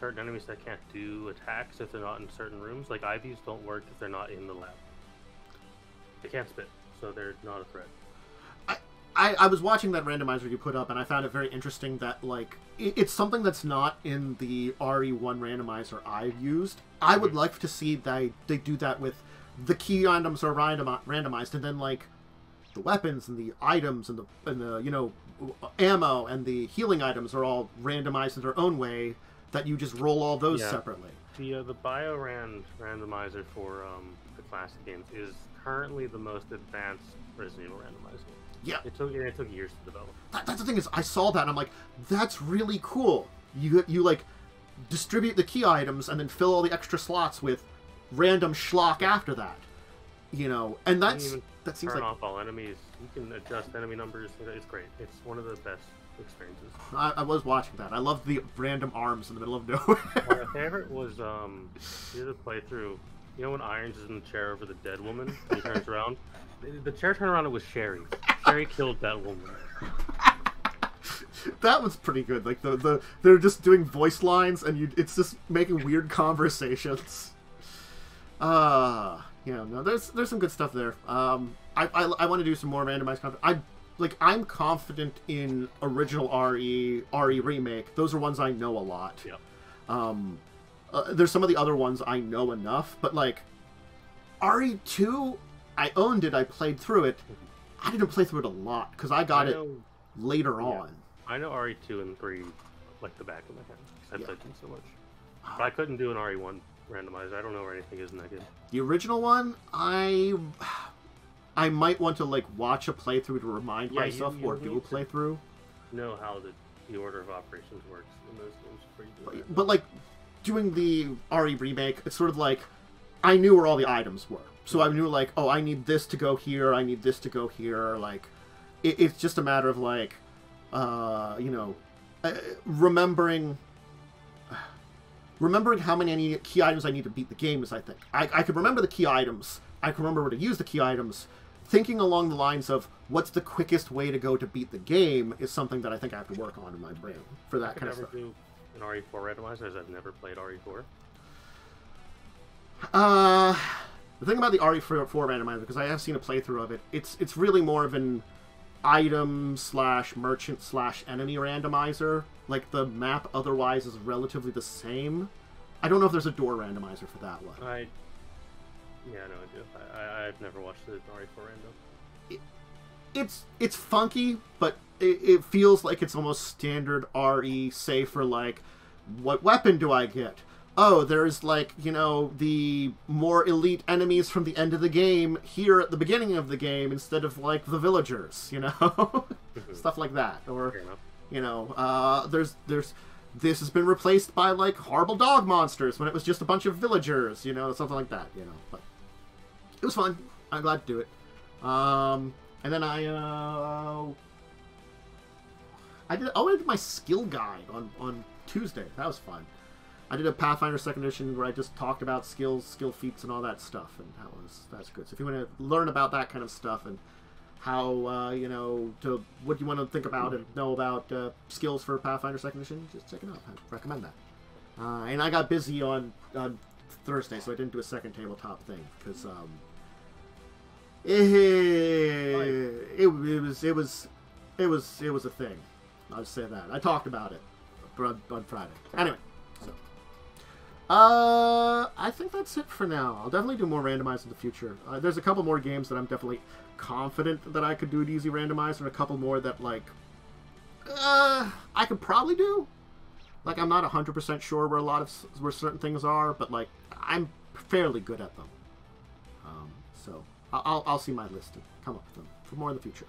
certain enemies that can't do attacks if they're not in certain rooms. Like, I Vs don't work if they're not in the lab. They can't spit, so they're not a threat. I, I was watching that randomizer you put up, and I found it very interesting that, like, it, it's something that's not in the R E one randomizer I've used. I would like to see they, they do that with the key items are random, randomized, and then, like, the weapons and the items and the, and the, you know, ammo and the healing items are all randomized in their own way, that you just roll all those yeah. separately. The, uh, the BioRand randomizer for um, the classic games is currently the most advanced Resident Evil randomizer. Yeah, it took it took years to develop. That, that's the thing is, I saw that and I'm like, that's really cool. You you like distribute the key items and then fill all the extra slots with random schlock after that, you know. And that's you can even that seems turn like off all enemies. You can adjust enemy numbers. It's great. It's one of the best experiences. I, I was watching that. I loved the random arms in the middle of nowhere. My favorite was um, the other playthrough. You know when Irons is in the chair over the dead woman and he turns around? The chair turned around, it was Sherry. Sherry killed that woman. That was pretty good. Like, the, the they're just doing voice lines and you it's just making weird conversations. Uh, yeah, no, there's there's some good stuff there. Um, I, I, I want to do some more randomized content. I, like, I'm confident in original R E, R E Remake. Those are ones I know a lot. Yeah. Um... Uh, there's some of the other ones I know enough, but like R E two, I owned it, I played through it. I didn't play through it a lot because I got I know, it later yeah. on. I know R E two and three like the back of my head because I yeah. played them so much. But I couldn't do an R E one randomizer. I don't know where anything is in that game. The original one, I I might want to like watch a playthrough to remind yeah, myself you, you or do a playthrough. Know how the the order of operations works in those games pretty good. But, but like. Doing the R E remake, it's sort of like I knew where all the items were, so I knew like, oh, I need this to go here, I need this to go here. Like, it, it's just a matter of like, uh, you know, uh, remembering, uh, remembering how many key items I need to beat the game is. I think I, I could remember the key items. I can remember where to use the key items. thinking along the lines of what's the quickest way to go to beat the game is something that I think I have to work on in my brain for that I kind of stuff. Do an R E four randomizer, as I've never played R E four. Uh, the thing about the R E four randomizer, because I have seen a playthrough of it, it's it's really more of an item slash merchant slash enemy randomizer. Like, the map otherwise is relatively the same. I don't know if there's a door randomizer for that one. I, yeah, no, I do. I, I, I've never watched the R E four random. It, it's it's funky, but it, it feels like it's almost standard R E, say for like, what weapon do I get? Oh, there's like, you know, the more elite enemies from the end of the game here at the beginning of the game instead of like the villagers, you know? Mm-hmm. Stuff like that. Or, you know, uh, there's there's... this has been replaced by, like, horrible dog monsters when it was just a bunch of villagers, you know, something like that, you know. But it was fun. I'm glad to do it. Um, and then I, uh... I did, oh, I did my skill guide on, on Tuesday. That was fun. I did a Pathfinder second edition where I just talked about skills, skill feats, and all that stuff, and that was, that's good. So if you want to learn about that kind of stuff and how, uh, you know, to what you want to think about and know about uh, skills for Pathfinder second Edition, just check it out. I recommend that. Uh, and I got busy on, on Thursday, so I didn't do a second tabletop thing, because um, it, it, it, was, it, was, it, was, it was a thing. I'll just say that. I talked about it on, on Friday. Anyway, so. Uh, I think that's it for now. I'll definitely do more randomized in the future. Uh, there's a couple more games that I'm definitely confident that I could do an easy randomizer, and a couple more that, like, uh, I could probably do. Like, I'm not one hundred percent sure where a lot of, where certain things are, but, like, I'm fairly good at them. Um, so, I'll, I'll see my list and come up with them for more in the future.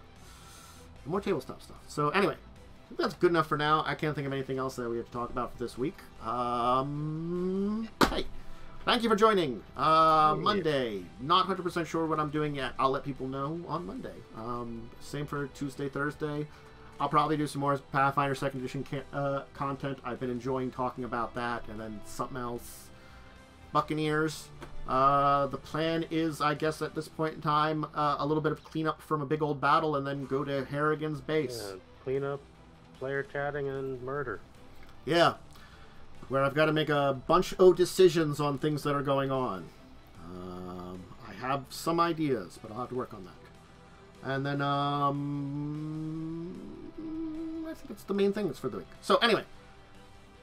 More tabletop stuff. So, anyway, I think that's good enough for now. I can't think of anything else that we have to talk about for this week. Um, hey, thank you for joining. Uh, Monday, not one hundred percent sure what I'm doing yet. I'll let people know on Monday. Um, same for Tuesday, Thursday. I'll probably do some more Pathfinder second Edition can uh, content. I've been enjoying talking about that, and then something else. Buccaneers. Uh, the plan is, I guess, at this point in time, uh, a little bit of cleanup from a big old battle, and then go to Harrigan's base. Yeah, cleanup. Player chatting and murder. Yeah. Where I've got to make a bunch of decisions on things that are going on. Um, I have some ideas, but I'll have to work on that. And then, um... I think it's the main thing for the week. So, anyway.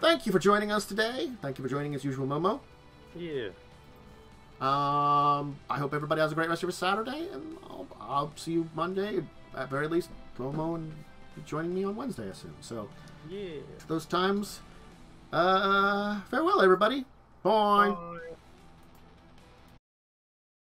Thank you for joining us today. Thank you for joining as usual, Momo. Yeah. Um, I hope everybody has a great rest of your Saturday, and I'll, I'll see you Monday, at very least, Momo and... joining me on Wednesday, I assume. So, yeah. Those times. Uh, farewell, everybody. Bye. Bye.